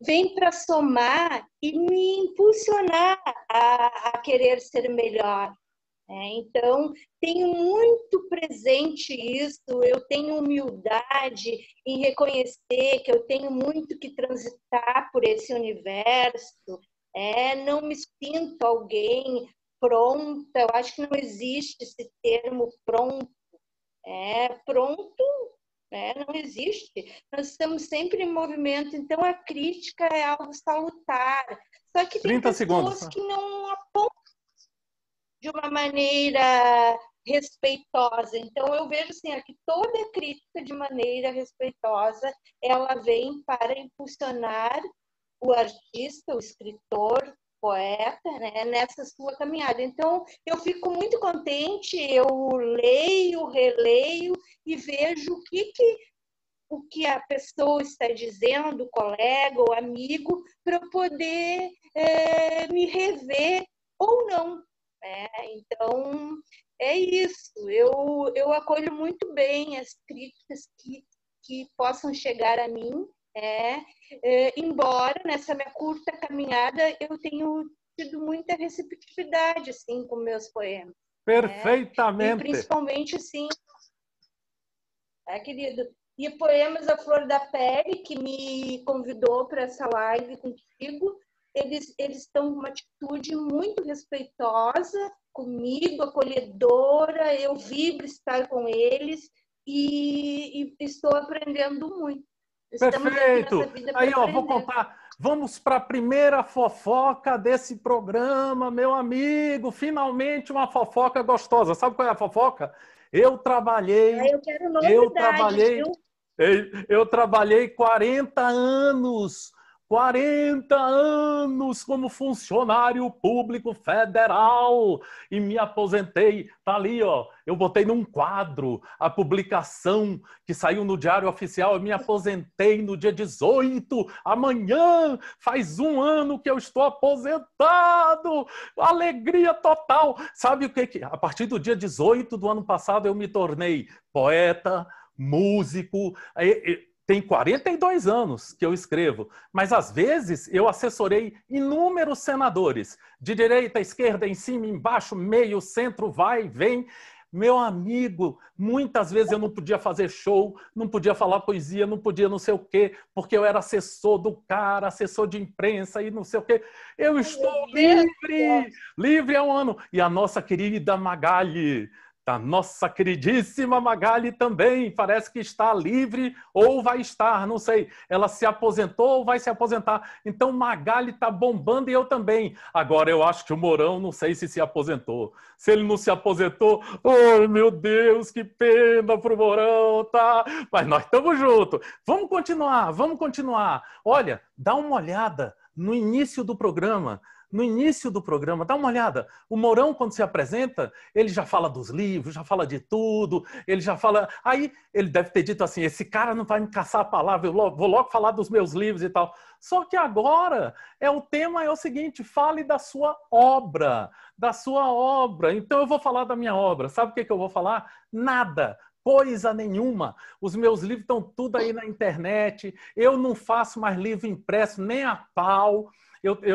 vem para somar e me impulsionar a querer ser melhor. Então, tenho muito presente isso, eu tenho humildade em reconhecer que eu tenho muito que transitar por esse universo, não me sinto alguém pronta, eu acho que não existe esse termo pronto, pronto, não existe, nós estamos sempre em movimento, então a crítica é algo salutar, só que tem pessoas que não apontam de uma maneira respeitosa. Então, eu vejo assim, que toda crítica de maneira respeitosa, ela vem para impulsionar o artista, o escritor, o poeta, né, nessa sua caminhada. Então, eu fico muito contente, eu leio, releio e vejo o que a pessoa está dizendo, o colega, o amigo, para poder me rever ou não. Então, é isso, eu acolho muito bem as críticas que possam chegar a mim, embora nessa minha curta caminhada eu tenho tido muita receptividade assim, com meus poemas. Perfeitamente! E principalmente, assim, querido, e Poemas à Flor da Pele, que me convidou para essa live contigo, eles estão com uma atitude muito respeitosa comigo, acolhedora, eu vibro estar com eles e estou aprendendo muito. Estamos perfeito! Aí, ó, vou contar. Vamos para a primeira fofoca desse programa, meu amigo. Finalmente uma fofoca gostosa. Sabe qual é a fofoca? Eu trabalhei... Eu trabalhei 40 anos... 40 anos como funcionário público federal e me aposentei. Tá ali, ó. Eu botei num quadro a publicação que saiu no Diário Oficial. Eu me aposentei no dia 18. Amanhã faz 1 ano que eu estou aposentado. Alegria total. Sabe o que? A partir do dia 18 do ano passado eu me tornei poeta, músico... Tem 42 anos que eu escrevo, mas às vezes eu assessorei inúmeros senadores, de direita, esquerda, em cima, embaixo, meio, centro, vai, vem. Meu amigo, muitas vezes eu não podia fazer show, não podia falar poesia, não podia não sei o quê, porque eu era assessor do cara, assessor de imprensa e não sei o quê. Eu estou livre! Livre há 1 ano. E a nossa querida Magali... A nossa queridíssima Magali também parece que está livre ou vai estar, não sei. Ela se aposentou ou vai se aposentar. Então Magali está bombando e eu também. Agora eu acho que o Mourão, não sei se aposentou. Se ele não se aposentou, oh meu Deus, que pena pro Mourão, tá? Mas nós estamos juntos. Vamos continuar, vamos continuar. Olha, dá uma olhada no início do programa. No início do programa, dá uma olhada, o Mourão, quando se apresenta, ele já fala dos livros, já fala de tudo, ele já fala... Aí ele deve ter dito assim, esse cara não vai me caçar a palavra, eu vou logo falar dos meus livros e tal. Só que agora o tema é o seguinte, fale da sua obra, da sua obra. Então eu vou falar da minha obra. Sabe o que eu vou falar? Nada. Coisa nenhuma. Os meus livros estão tudo aí na internet, eu não faço mais livro impresso, nem a pau.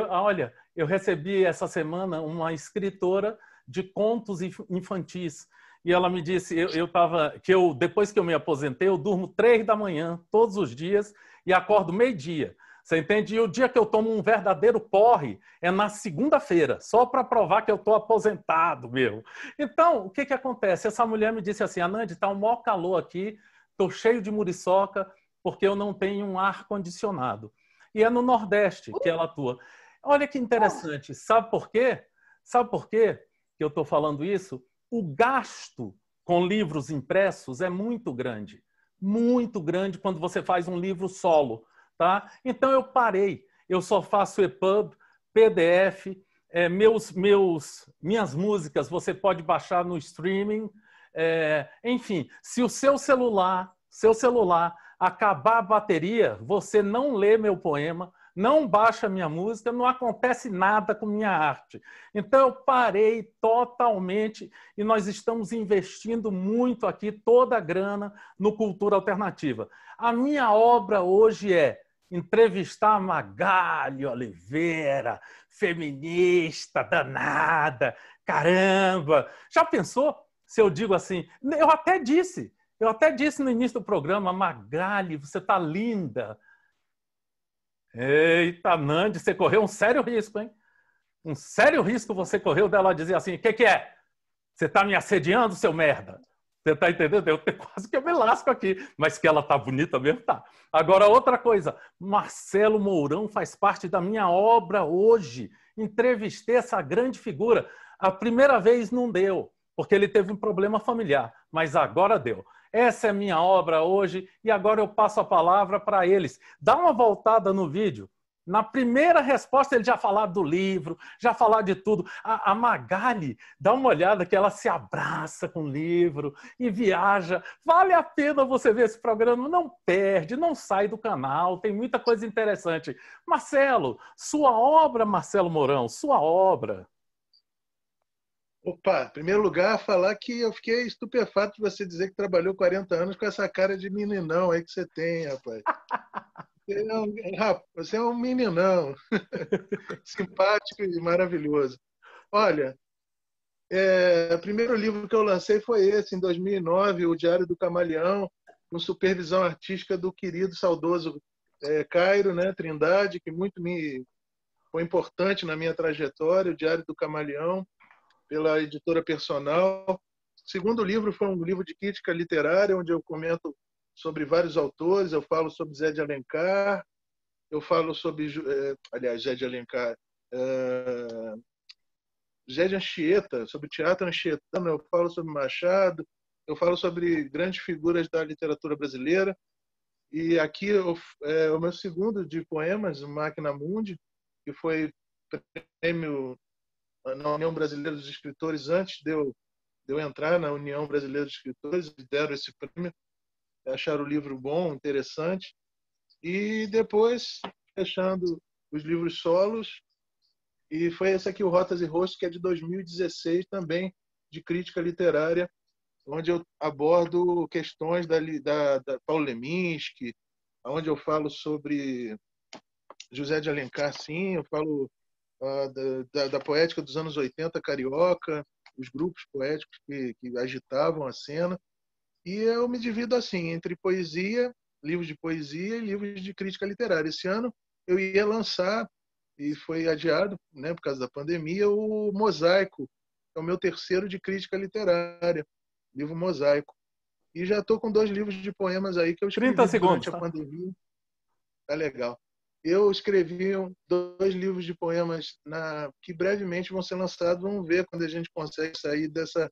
Olha... Eu recebi essa semana uma escritora de contos infantis e ela me disse depois que eu me aposentei, eu durmo 3 da manhã todos os dias e acordo meio-dia. Você entende? E o dia que eu tomo um verdadeiro porre é na segunda-feira, só para provar que eu estou aposentado, meu. Então, o que acontece? Essa mulher me disse assim, Anand, está um maior calor aqui, estou cheio de muriçoca porque eu não tenho um ar-condicionado. E é no Nordeste que ela atua. Olha que interessante, sabe por quê? Sabe por quê que eu estou falando isso? O gasto com livros impressos é muito grande. muito grande quando você faz um livro solo, tá? Então eu parei, eu só faço EPUB, PDF, minhas músicas você pode baixar no streaming, enfim, se o seu celular acabar a bateria, você não lê meu poema, não baixa minha música, não acontece nada com minha arte. Então eu parei totalmente e nós estamos investindo muito aqui toda a grana no Cultura Alternativa. A minha obra hoje é entrevistar a Magali Oliveira, feminista danada, caramba! Já pensou se eu digo assim? Eu até disse no início do programa, Magali, você tá linda. Eita, Nandi, você correu um sério risco, hein? Um sério risco você correu dela dizer assim, o que que é? Você tá me assediando, seu merda? Você tá entendendo? Eu quase que eu me lasco aqui. Mas que ela tá bonita mesmo, tá. Agora, outra coisa. Marcelo Mourão faz parte da minha obra hoje. Entrevistei essa grande figura. A primeira vez não deu, porque ele teve um problema familiar. Mas agora deu. Essa é a minha obra hoje e agora eu passo a palavra para eles. Dá uma voltada no vídeo. Na primeira resposta ele já falava do livro, já falava de tudo. A Magali, dá uma olhada que ela se abraça com o livro e viaja. Vale a pena você ver esse programa. Não perde, não sai do canal. Tem muita coisa interessante. Marcelo, sua obra, Marcelo Mourão, sua obra. Opa, em primeiro lugar, falar que eu fiquei estupefato de você dizer que trabalhou 40 anos com essa cara de meninão aí que você tem, rapaz. Você é um meninão, simpático e maravilhoso. Olha, o primeiro livro que eu lancei foi esse, em 2009, O Diário do Camaleão, com supervisão artística do querido, saudoso Cairo, né, Trindade, que muito foi importante na minha trajetória, O Diário do Camaleão, pela editora Personal. O segundo livro foi um livro de crítica literária, onde eu comento sobre vários autores, eu falo sobre Zé de Alencar, eu falo sobre, aliás, Zé de Alencar, Zé de Anchieta, sobre teatro anchietano, eu falo sobre Machado, eu falo sobre grandes figuras da literatura brasileira. E aqui o meu segundo de poemas, Máquina Mundi, que foi prêmio na União Brasileira dos Escritores, antes de eu entrar na União Brasileira dos Escritores, deram esse prêmio, acharam o livro bom, interessante. E depois, fechando os livros solos, e foi esse aqui, o Rotas e Rostos, que é de 2016 também, de crítica literária, onde eu abordo questões da Paulo Leminski, onde eu falo sobre José de Alencar, sim, eu falo da poética dos anos 80 carioca, os grupos poéticos que agitavam a cena. E eu me divido assim, entre poesia, livros de poesia e livros de crítica literária. Esse ano eu ia lançar, e foi adiado, né, por causa da pandemia, o Mosaico, que é o meu terceiro de crítica literária, livro Mosaico. E já estou com 2 livros de poemas aí que eu escrevi 30 segundos, durante a pandemia. Tá legal. Eu escrevi 2 livros de poemas que brevemente vão ser lançados. Vamos ver quando a gente consegue sair dessa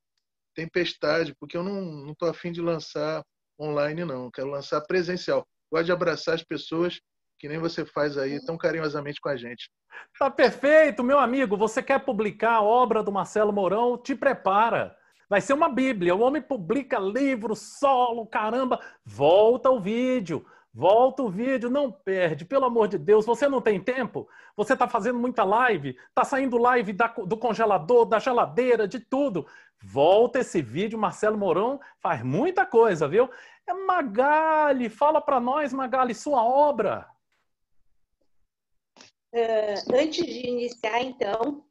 tempestade, porque eu não estou afim de lançar online, não. Eu quero lançar presencial. Gosto de abraçar as pessoas, que nem você faz aí, tão carinhosamente com a gente. Tá perfeito, meu amigo. Você quer publicar a obra do Marcelo Mourão? Te prepara. Vai ser uma bíblia. O homem publica livro, solo, caramba. Volta o vídeo. Volta o vídeo, não perde, pelo amor de Deus. Você não tem tempo? Você está fazendo muita live? Está saindo live do congelador, da geladeira, de tudo. Volta esse vídeo, Marcelo Mourão faz muita coisa, viu? Magali, fala para nós, Magali, sua obra. Antes de iniciar, então,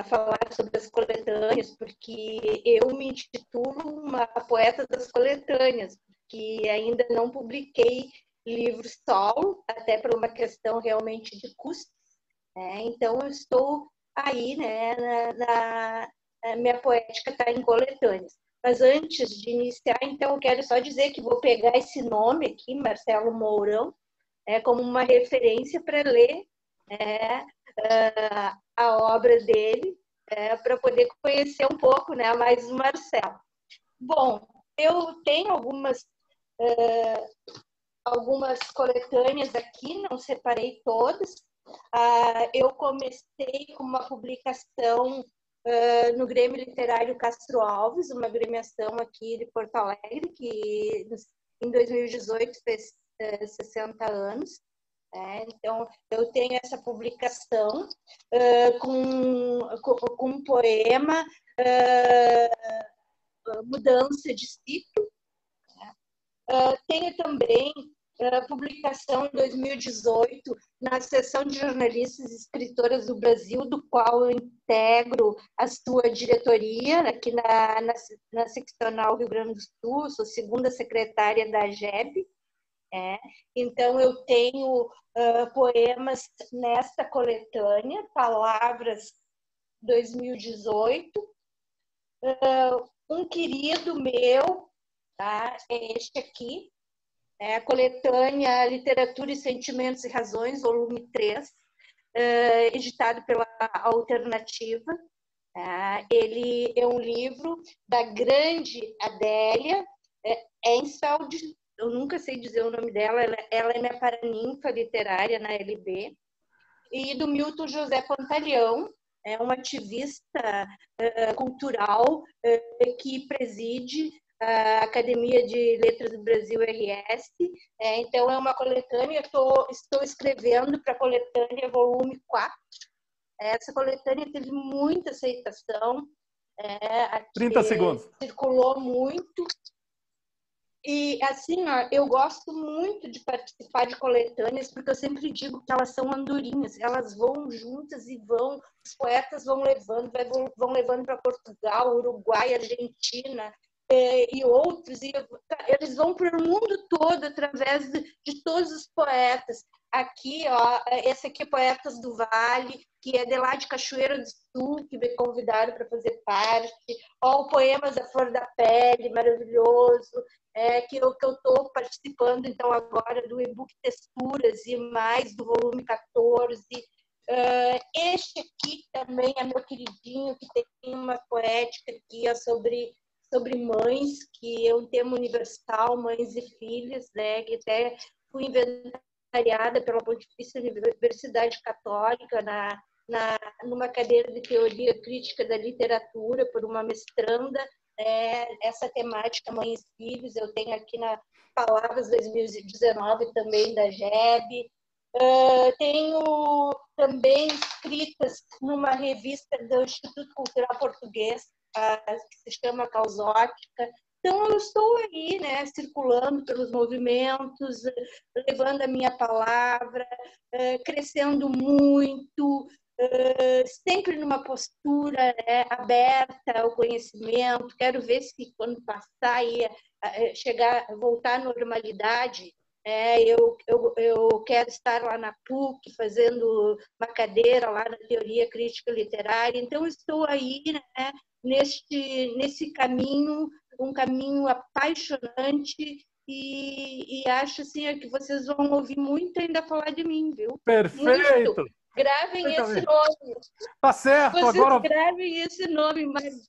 a falar sobre as coletâneas, porque eu me intitulo uma poeta das coletâneas, que ainda não publiquei livro solo, até por uma questão realmente de custo, né? Então, eu estou aí, né, a minha poética está em coletâneas. Mas antes de iniciar, então, eu quero só dizer que vou pegar esse nome aqui, Marcelo Mourão, como uma referência para ler a obra dele, para poder conhecer um pouco, né, mais o Marcelo. Bom, eu tenho algumas algumas coletâneas aqui, não separei todas. Eu comecei com uma publicação no Grêmio Literário Castro Alves, uma agremiação aqui de Porto Alegre, que em 2018 fez 60 anos. É, então, eu tenho essa publicação com um poema, Mudança de Ciclo. Tenho também publicação em 2018 na Seção de Jornalistas e Escritoras do Brasil, do qual eu integro a sua diretoria, aqui na Seccional Rio Grande do Sul, sou segunda secretária da AGEB. É, então, eu tenho poemas nesta coletânea, Palavras 2018. Um querido meu, tá? É este aqui, é a coletânea Literatura e Sentimentos e Razões, volume 3, editado pela Alternativa. Ele é um livro da grande Adélia Ensfeld. Eu nunca sei dizer o nome dela, ela é minha paraninfa literária na LB, e do Milton José Pantaleão, é um ativista cultural que preside a Academia de Letras do Brasil RS. Então, é uma coletânea, estou escrevendo para a coletânea volume 4. Essa coletânea teve muita aceitação, 30 segundos. Circulou muito. E, assim, ó, eu gosto muito de participar de coletâneas, porque eu sempre digo que elas são andorinhas, elas vão juntas e vão, os poetas vão levando para Portugal, Uruguai, Argentina e outros, e eles vão para o mundo todo através de todos os poetas. Aqui, ó, esse aqui é Poetas do Vale, que é de lá de Cachoeira do Sul, que me convidaram para fazer parte. Ó, o Poemas à Flor da Pele, maravilhoso, que eu estou participando, então, agora do e-book Texturas e Mais, do volume 14. Este aqui também é meu queridinho, que tem uma poética aqui, ó, sobre mães, que é um tema universal, mães e filhas, né, que até fui inventar pela Pontifícia Universidade Católica numa cadeira de Teoria Crítica da Literatura por uma mestranda, essa temática Mães e Filhos. Eu tenho aqui na Palavras 2019 também da JEB. Tenho também escritas numa revista do Instituto Cultural Português, que se chama Causótica. Então, eu estou aí, né, circulando pelos movimentos, levando a minha palavra, crescendo muito, sempre numa postura, né, aberta ao conhecimento. Quero ver se, quando passar aí, voltar à normalidade, eu quero estar lá na PUC, fazendo uma cadeira lá na Teoria Crítica Literária. Então, estou aí, né, nesse caminho, um caminho apaixonante, e acho, assim, que vocês vão ouvir muito ainda falar de mim, viu? Perfeito! Muito. Gravem esse nome. Tá certo, vocês agora... Gravem esse nome, mas...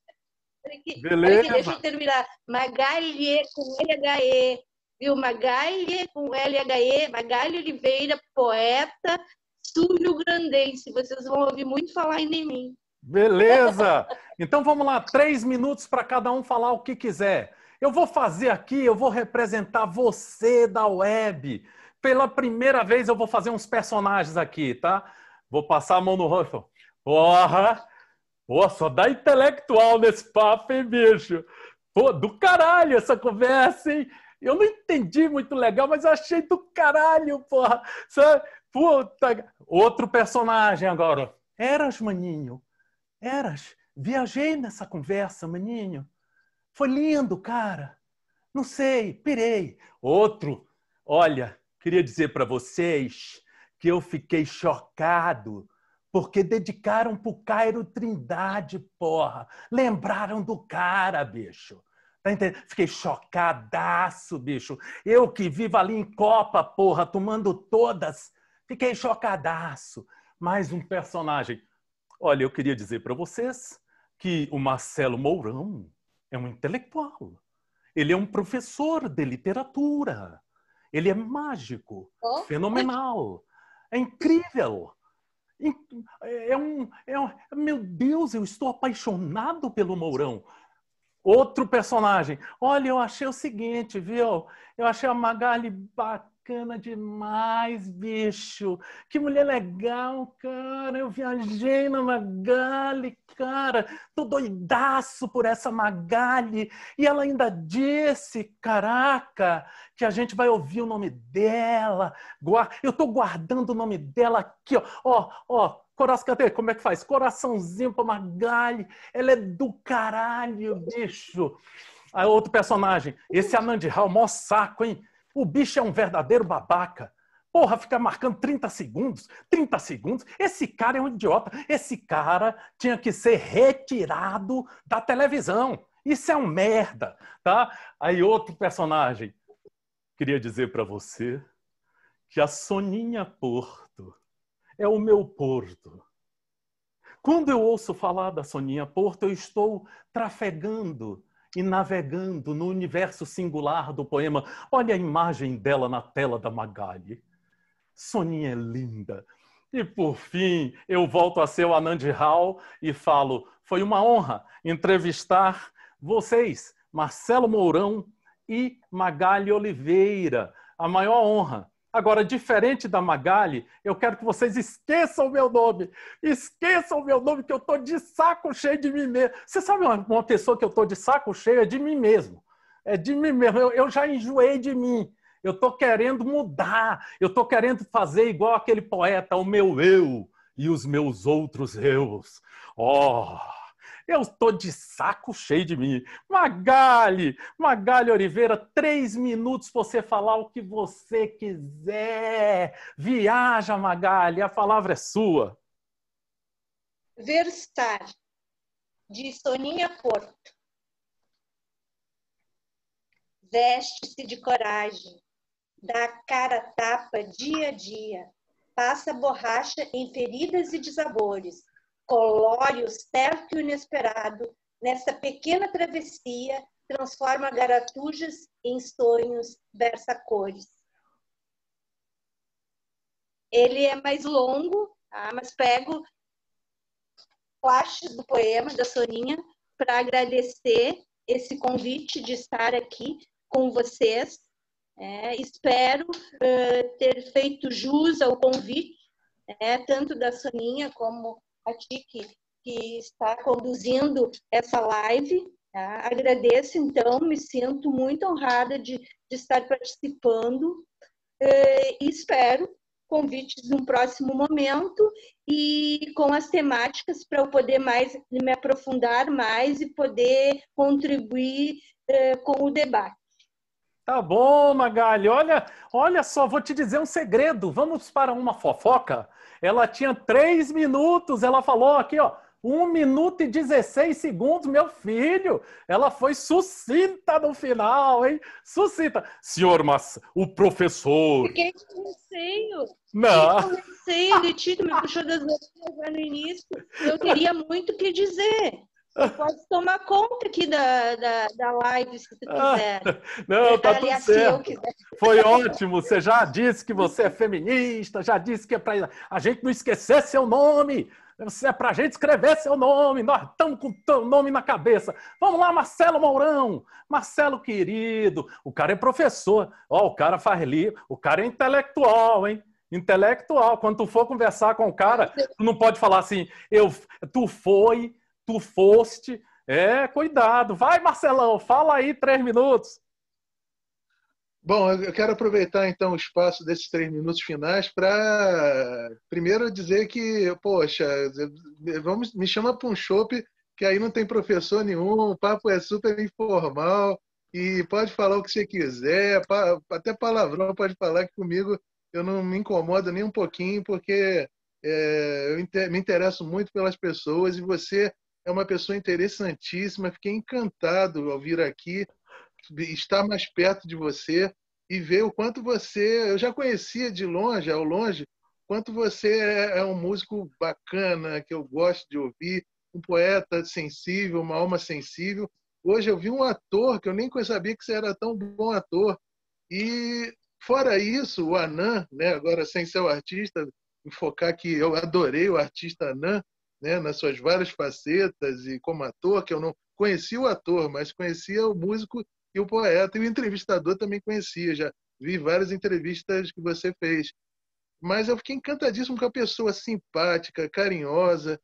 Beleza! Deixa eu terminar. Magali com LHE, viu? Magali com LHE, Magali Oliveira, poeta sul-rio-grandense. Vocês vão ouvir muito falar ainda em mim. Beleza! Então vamos lá, 3 minutos para cada um falar o que quiser. Eu vou representar você da web. Pela primeira vez eu vou fazer uns personagens aqui, tá? Vou passar a mão no rosto. Porra! Pô, só dá intelectual nesse papo, hein, bicho? Pô, do caralho essa conversa, hein? Eu não entendi muito legal, mas eu achei do caralho, porra! Puta... Outro personagem agora. Eras, maninho. Eras, viajei nessa conversa, maninho. Foi lindo, cara. Não sei, pirei. Outro, olha, queria dizer para vocês que eu fiquei chocado porque dedicaram pro Cairo Trindade, porra. Lembraram do cara, bicho. Tá entendendo? Fiquei chocadaço, bicho. Eu que vivo ali em Copa, porra, tomando todas. Fiquei chocadaço. Mais um personagem. Olha, eu queria dizer para vocês que o Marcelo Mourão é um intelectual. Ele é um professor de literatura. Ele é mágico, fenomenal. É incrível. Meu Deus, eu estou apaixonado pelo Mourão. Outro personagem. Olha, eu achei o seguinte, viu? Eu achei a Magali bacana demais, bicho. Que mulher legal, cara. Eu viajei na Magali, cara. Tô doidaço por essa Magali. E ela ainda disse, caraca, que a gente vai ouvir o nome dela. Eu tô guardando o nome dela aqui, ó. Como é que faz? Coraçãozinho pra Magali. Ela é do caralho, bicho. Aí outro personagem. Esse Anand Rao, mó saco, hein? O bicho é um verdadeiro babaca. Porra, fica marcando 30 segundos. 30 segundos. Esse cara é um idiota. Esse cara tinha que ser retirado da televisão. Isso é um merda, tá? Aí outro personagem. Queria dizer pra você que a Soninha Porto é o meu Porto. Quando eu ouço falar da Soninha Porto, eu estou trafegando e navegando no universo singular do poema. Olha a imagem dela na tela da Magali. Soninha é linda. E, por fim, eu volto a ser o Anand Rao e falo, foi uma honra entrevistar vocês, Marcelo Mourão e Magali Oliveira. A maior honra. Agora, diferente da Magali, eu quero que vocês esqueçam o meu nome. Esqueçam o meu nome, que eu estou de saco cheio de mim mesmo. Você sabe uma pessoa que eu estou de saco cheio? É de mim mesmo. É de mim mesmo. Eu já enjoei de mim. Eu estou querendo mudar. Eu estou querendo fazer igual aquele poeta, o meu eu e os meus outros eus. Oh, eu estou de saco cheio de mim. Magali Oliveira, 3 minutos para você falar o que você quiser. Viaja, Magali, a palavra é sua. Versar, de Soninha Porto. Veste-se de coragem, dá a cara a tapa dia a dia, passa borracha em feridas e desabores, colore o certo e o inesperado, nessa pequena travessia, transforma garatujas em sonhos, versa cores. Ele é mais longo, tá? Mas pego flashes do poema da Soninha para agradecer esse convite de estar aqui com vocês. Espero ter feito jus ao convite, tanto da Soninha como a ti que está conduzindo essa live. Tá? Agradeço, então, me sinto muito honrada de estar participando e espero convites num próximo momento e com as temáticas para eu poder me aprofundar mais e poder contribuir com o debate. Tá bom, Magali. Olha só, vou te dizer um segredo. Vamos para uma fofoca? Ela tinha 3 minutos, ela falou aqui, ó, 1 minuto e 16 segundos, meu filho. Ela foi sucinta no final, hein? Sucinta. Senhor, mas o professor... Fiquei com receio. Não. Fiquei com receio, de Tito me puxou das orelhas no início. Eu teria muito o que dizer. Você pode tomar conta aqui da live, se tu quiser. Não, tá tudo certo. Foi ótimo. Você já disse que você é feminista, já disse que é para a gente não esquecer seu nome. É para a gente escrever seu nome. Nós estamos com o nome na cabeça. Vamos lá, Marcelo Mourão. Marcelo, querido. O cara é professor. Ó, o cara faz livro. O cara é intelectual, hein? Intelectual. Quando tu for conversar com o cara, tu não pode falar assim, tu foste, cuidado. Vai, Marcelão, fala aí 3 minutos. Bom, eu quero aproveitar, então, o espaço desses 3 minutos finais para, primeiro, dizer que, poxa, me chama para um chope, que aí não tem professor nenhum, o papo é super informal e pode falar o que você quiser, até palavrão pode falar, que comigo eu não me incomodo nem um pouquinho, porque eu me interesso muito pelas pessoas e você... É uma pessoa interessantíssima. Fiquei encantado ao vir aqui, estar mais perto de você e ver o quanto você... Eu já conhecia de longe, ao longe, quanto você é um músico bacana, que eu gosto de ouvir, um poeta sensível, uma alma sensível. Hoje eu vi um ator que eu nem sabia que você era tão bom ator. E fora isso, o Anand, né, agora sem ser o artista, enfocar que eu adorei o artista Anand, né, nas suas várias facetas e como ator, que eu não conhecia o ator, mas conhecia o músico e o poeta, e o entrevistador também conhecia, já vi várias entrevistas que você fez. Mas eu fiquei encantadíssimo com a pessoa simpática, carinhosa,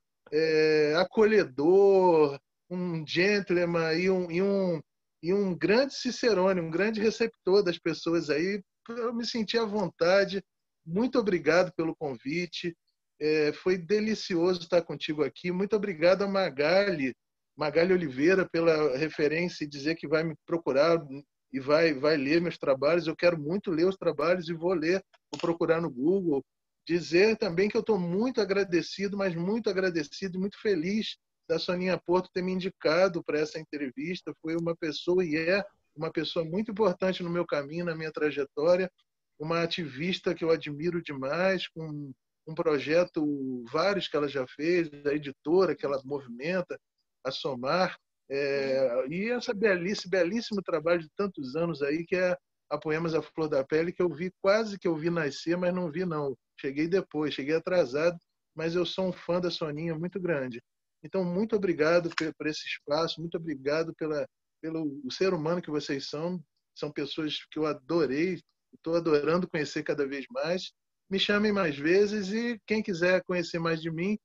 acolhedor, um gentleman e um grande cicerone, um grande receptor das pessoas aí. Eu me senti à vontade. Muito obrigado pelo convite. Foi delicioso estar contigo aqui. Muito obrigado a Magali Oliveira pela referência e dizer que vai me procurar e vai ler meus trabalhos. Eu quero muito ler os trabalhos e vou ler, vou procurar no Google. Dizer também que eu estou muito agradecido, mas muito agradecido e muito feliz da Soninha Porto ter me indicado para essa entrevista. Foi uma pessoa e é uma pessoa muito importante no meu caminho, na minha trajetória, uma ativista que eu admiro demais, com um projeto, vários que ela já fez, a editora que ela movimenta, a Somar, e esse belíssimo trabalho de tantos anos aí, que é a Poemas à Flor da Pele, que eu vi, quase que eu vi nascer, mas não vi não. Cheguei depois, cheguei atrasado, mas eu sou um fã da Soninha muito grande. Então, muito obrigado por esse espaço, muito obrigado pelo ser humano que vocês são. São pessoas que eu adorei, estou adorando conhecer cada vez mais. Me chamem mais vezes e quem quiser conhecer mais de mim,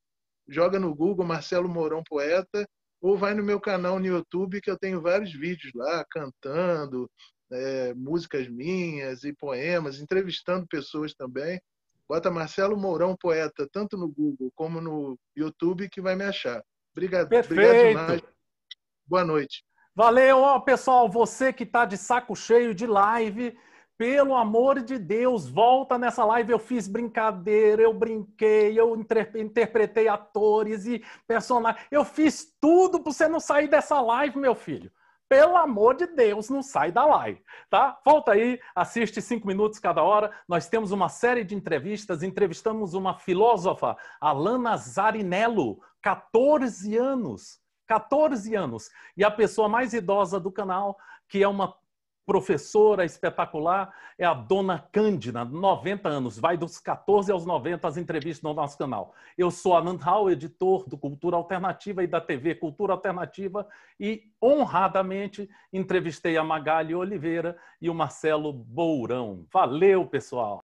joga no Google Marcelo Mourão Poeta ou vai no meu canal no YouTube, que eu tenho vários vídeos lá, cantando, músicas minhas e poemas, entrevistando pessoas também. Bota Marcelo Mourão Poeta, tanto no Google como no YouTube, que vai me achar. Obrigado. Perfeito. Obrigado. Boa noite. Valeu, ó, pessoal. Você que está de saco cheio de live, pelo amor de Deus, volta nessa live. Eu fiz brincadeira, eu brinquei, eu interpretei atores e personagens. Eu fiz tudo para você não sair dessa live, meu filho. Pelo amor de Deus, não sai da live, tá? Volta aí, assiste 5 minutos cada hora. Nós temos uma série de entrevistas. Entrevistamos uma filósofa, Alana Zarinello, 14 anos. 14 anos. E a pessoa mais idosa do canal, que é uma professora espetacular, é a dona Cândida, 90 anos. Vai dos 14 aos 90 as entrevistas no nosso canal. Eu sou Anand Rao, editor do Cultura Alternativa e da TV Cultura Alternativa, e honradamente entrevistei a Magali Oliveira e o Marcelo Mourão. Valeu, pessoal!